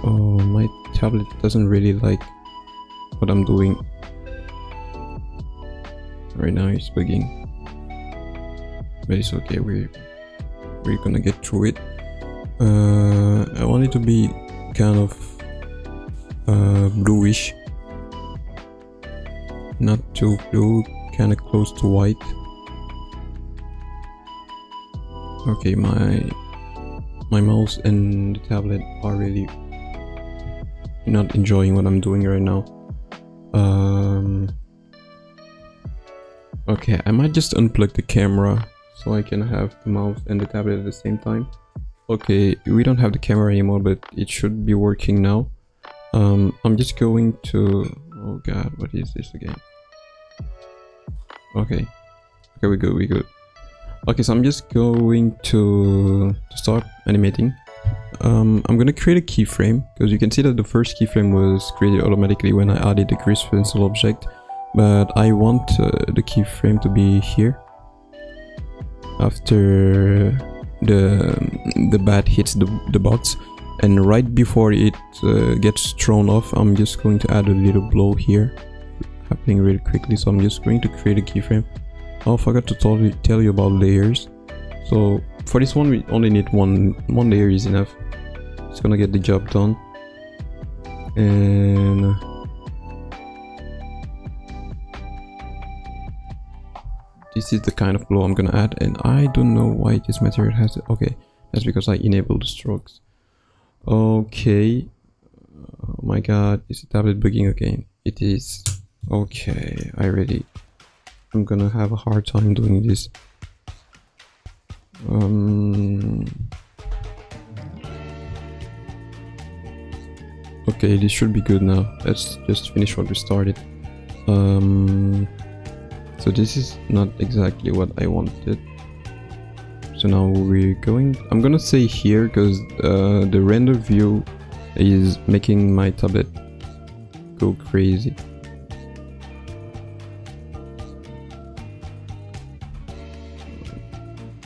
Oh, my tablet doesn't really like what I'm doing. Right now it's bugging, but it's okay, we're, we're gonna get through it. Uh, I want it to be kind of uh, bluish. Not too blue, kinda close to white. Okay, my my mouse and the tablet are really not enjoying what I'm doing right now. Um, okay, I might just unplug the camera so I can have the mouse and the tablet at the same time. Okay, we don't have the camera anymore, but it should be working now. Um, I'm just going to... Oh god, what is this again? Okay, okay, we good, we good. Okay, so I'm just going to, to start animating. Um, I'm gonna create a keyframe, because you can see that the first keyframe was created automatically when I added the crisp pencil object, but I want uh, the keyframe to be here after the the bat hits the, the box, and right before it uh, gets thrown off, I'm just going to add a little blow here, happening really quickly. So I'm just going to create a keyframe. Oh, I forgot to totally tell you about layers. So for this one, we only need one one layer is enough. It's gonna get the job done. And this is the kind of glow I'm gonna add. And I don't know why this material has it. Okay, that's because I enabled the strokes. Okay. Oh my god, is the tablet bugging again? It is. Okay, I really... I'm gonna have a hard time doing this. Um, okay, this should be good now. Let's just finish what we started. Um, so this is not exactly what I wanted. So now we're going... I'm gonna say here, because uh, the render view is making my tablet go crazy.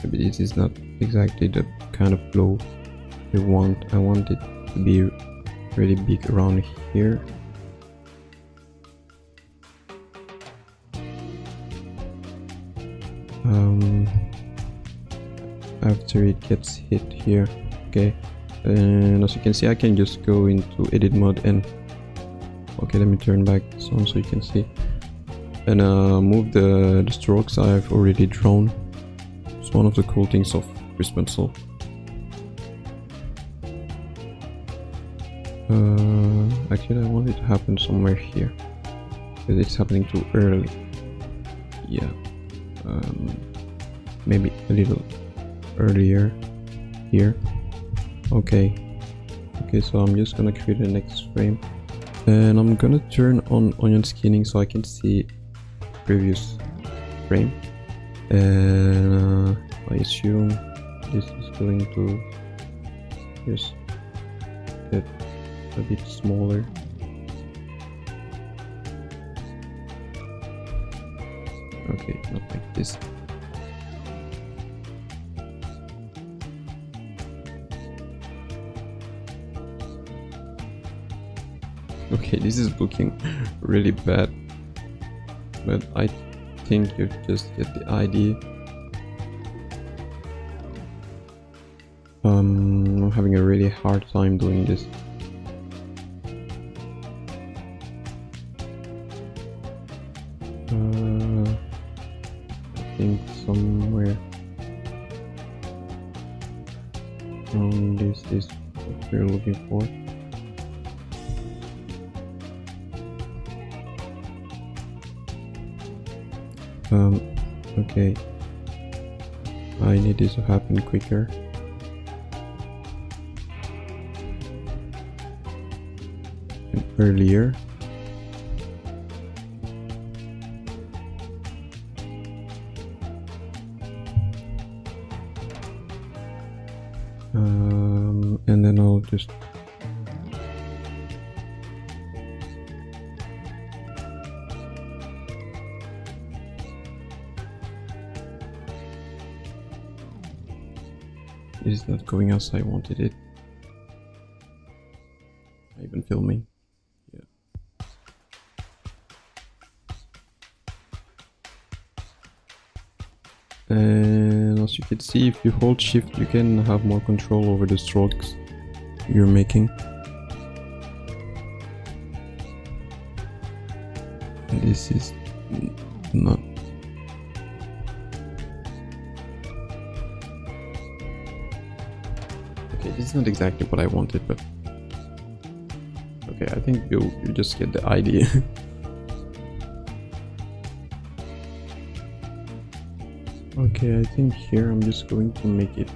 Maybe this is not exactly the kind of glow we want. I want it to be really big around here. Um, after it gets hit here. Okay, and as you can see, I can just go into edit mode and... Okay, let me turn back some so you can see. And uh, move the, the strokes I've already drawn. One of the cool things of crisp pencil. Uh, actually, I want it to happen somewhere here, but it's happening too early. Yeah, um, maybe a little earlier here. Okay, okay. So I'm just gonna create the next frame, and I'm gonna turn on onion skinning so I can see previous frame. And uh, I assume this is going to just get a bit smaller. Okay, not like this. Okay, this is looking really bad, but I think you just get the idea. Um, I'm having a really hard time doing this. Uh, I think somewhere around this is what we're looking for. Um, okay, I need this to happen quicker. And earlier. Um, and then I'll just it is not going as I wanted it. I even filming. Yeah. And as you can see, if you hold shift, you can have more control over the strokes you're making. And this is not. This is not exactly what I wanted, but okay, I think you you just get the idea. Okay, I think here I'm just going to make it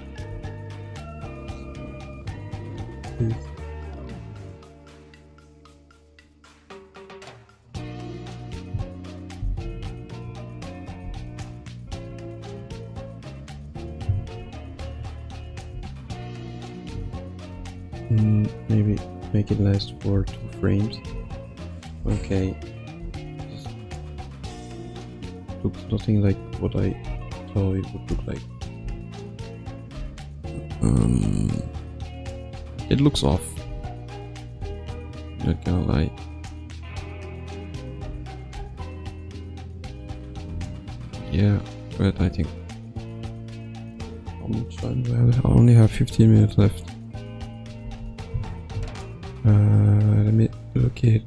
this. Maybe make it last for two frames. Okay, just looks nothing like what I thought it would look like. Um, it looks off. Not gonna lie. Yeah, but I think how much time do I have? I only have fifteen minutes left. Uh, let me look it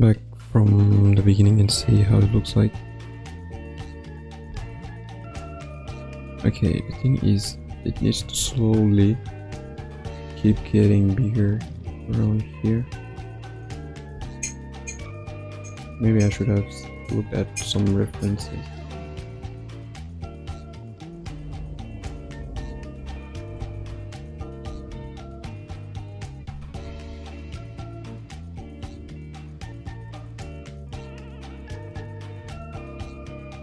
back from the beginning and see how it looks like. Okay, the thing is, it needs to slowly keep getting bigger around here. Maybe I should have looked at some references.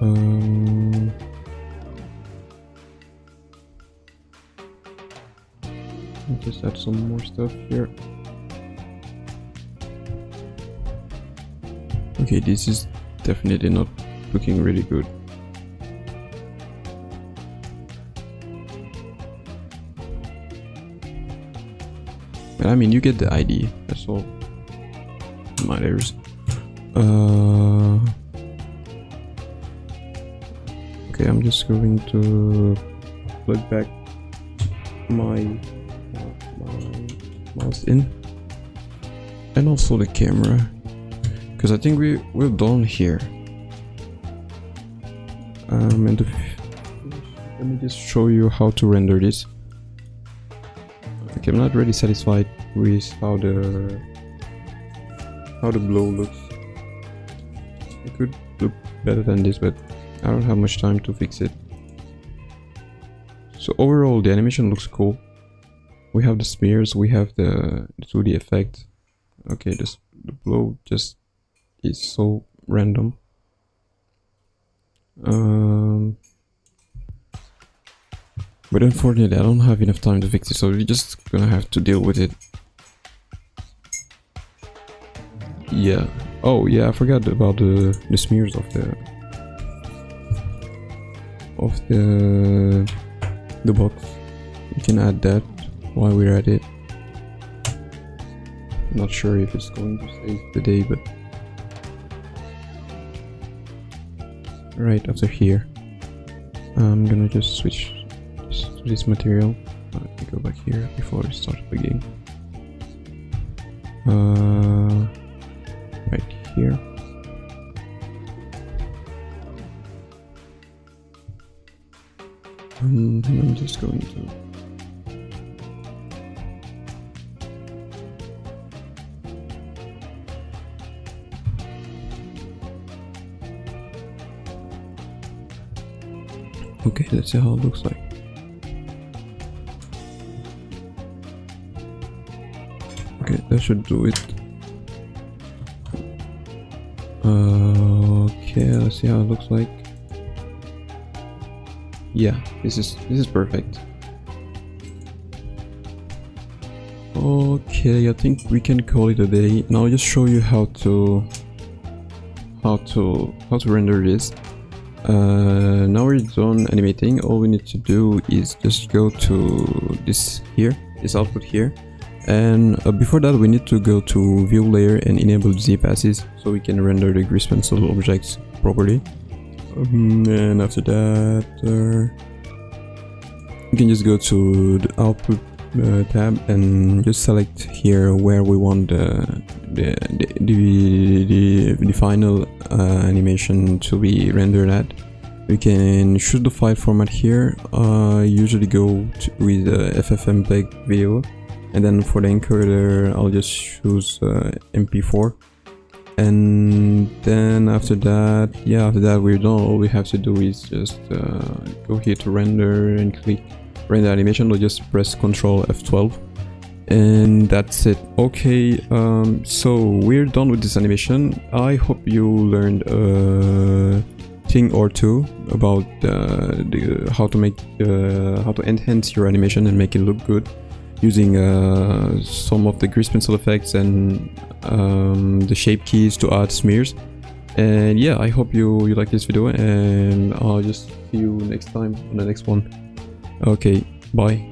Um, I'll just add some more stuff here. Okay, this is definitely not looking really good. But I mean, you get the idea. That's all. My errors. Uh. Okay, I'm just going to plug back my, my mouse in, and also the camera, because I think we we're done here. Um, and let me just show you how to render this. Okay, I'm not really satisfied with how the how the blow looks. It could look better than this, but I don't have much time to fix it. So overall the animation looks cool. We have the smears, we have the two D effect. Okay, this, the blow just is so random. Um, but unfortunately I don't have enough time to fix it, so we're just gonna have to deal with it. Yeah. Oh yeah, I forgot about the, the smears of the of the the box. You can add that while we're at it. Not sure if it's going to save the day, but right after here I'm gonna just switch to this material. Let me go back here before I start the game. Uh, right here. Um, and I'm just going to okay, let's see how it looks like. Okay, that should do it. Uh, okay, let's see how it looks like. Yeah, this is this is perfect. Okay, I think we can call it a day. Now I'll just show you how to how to how to render this. Uh, now we're done animating. All we need to do is just go to this here, this output here, and uh, before that we need to go to view layer and enable Z passes so we can render the grease pencil objects properly. Um, and after that uh, you can just go to the output uh, tab and just select here where we want the The, the, the, the final uh, animation to be rendered at. We can choose the file format here. I uh, usually go to, with the uh, ffmpeg video, and then for the encoder I'll just choose uh, M P four, and then after that, yeah, after that we're done. All we have to do is just uh, go here to render and click render animation, or just press control F twelve. And that's it. Okay, um, so we're done with this animation. I hope you learned a thing or two about uh, the, how to make uh, how to enhance your animation and make it look good using uh, some of the grease pencil effects and um, the shape keys to add smears. And yeah, I hope you you like this video, and I'll just see you next time on the next one. Okay, bye.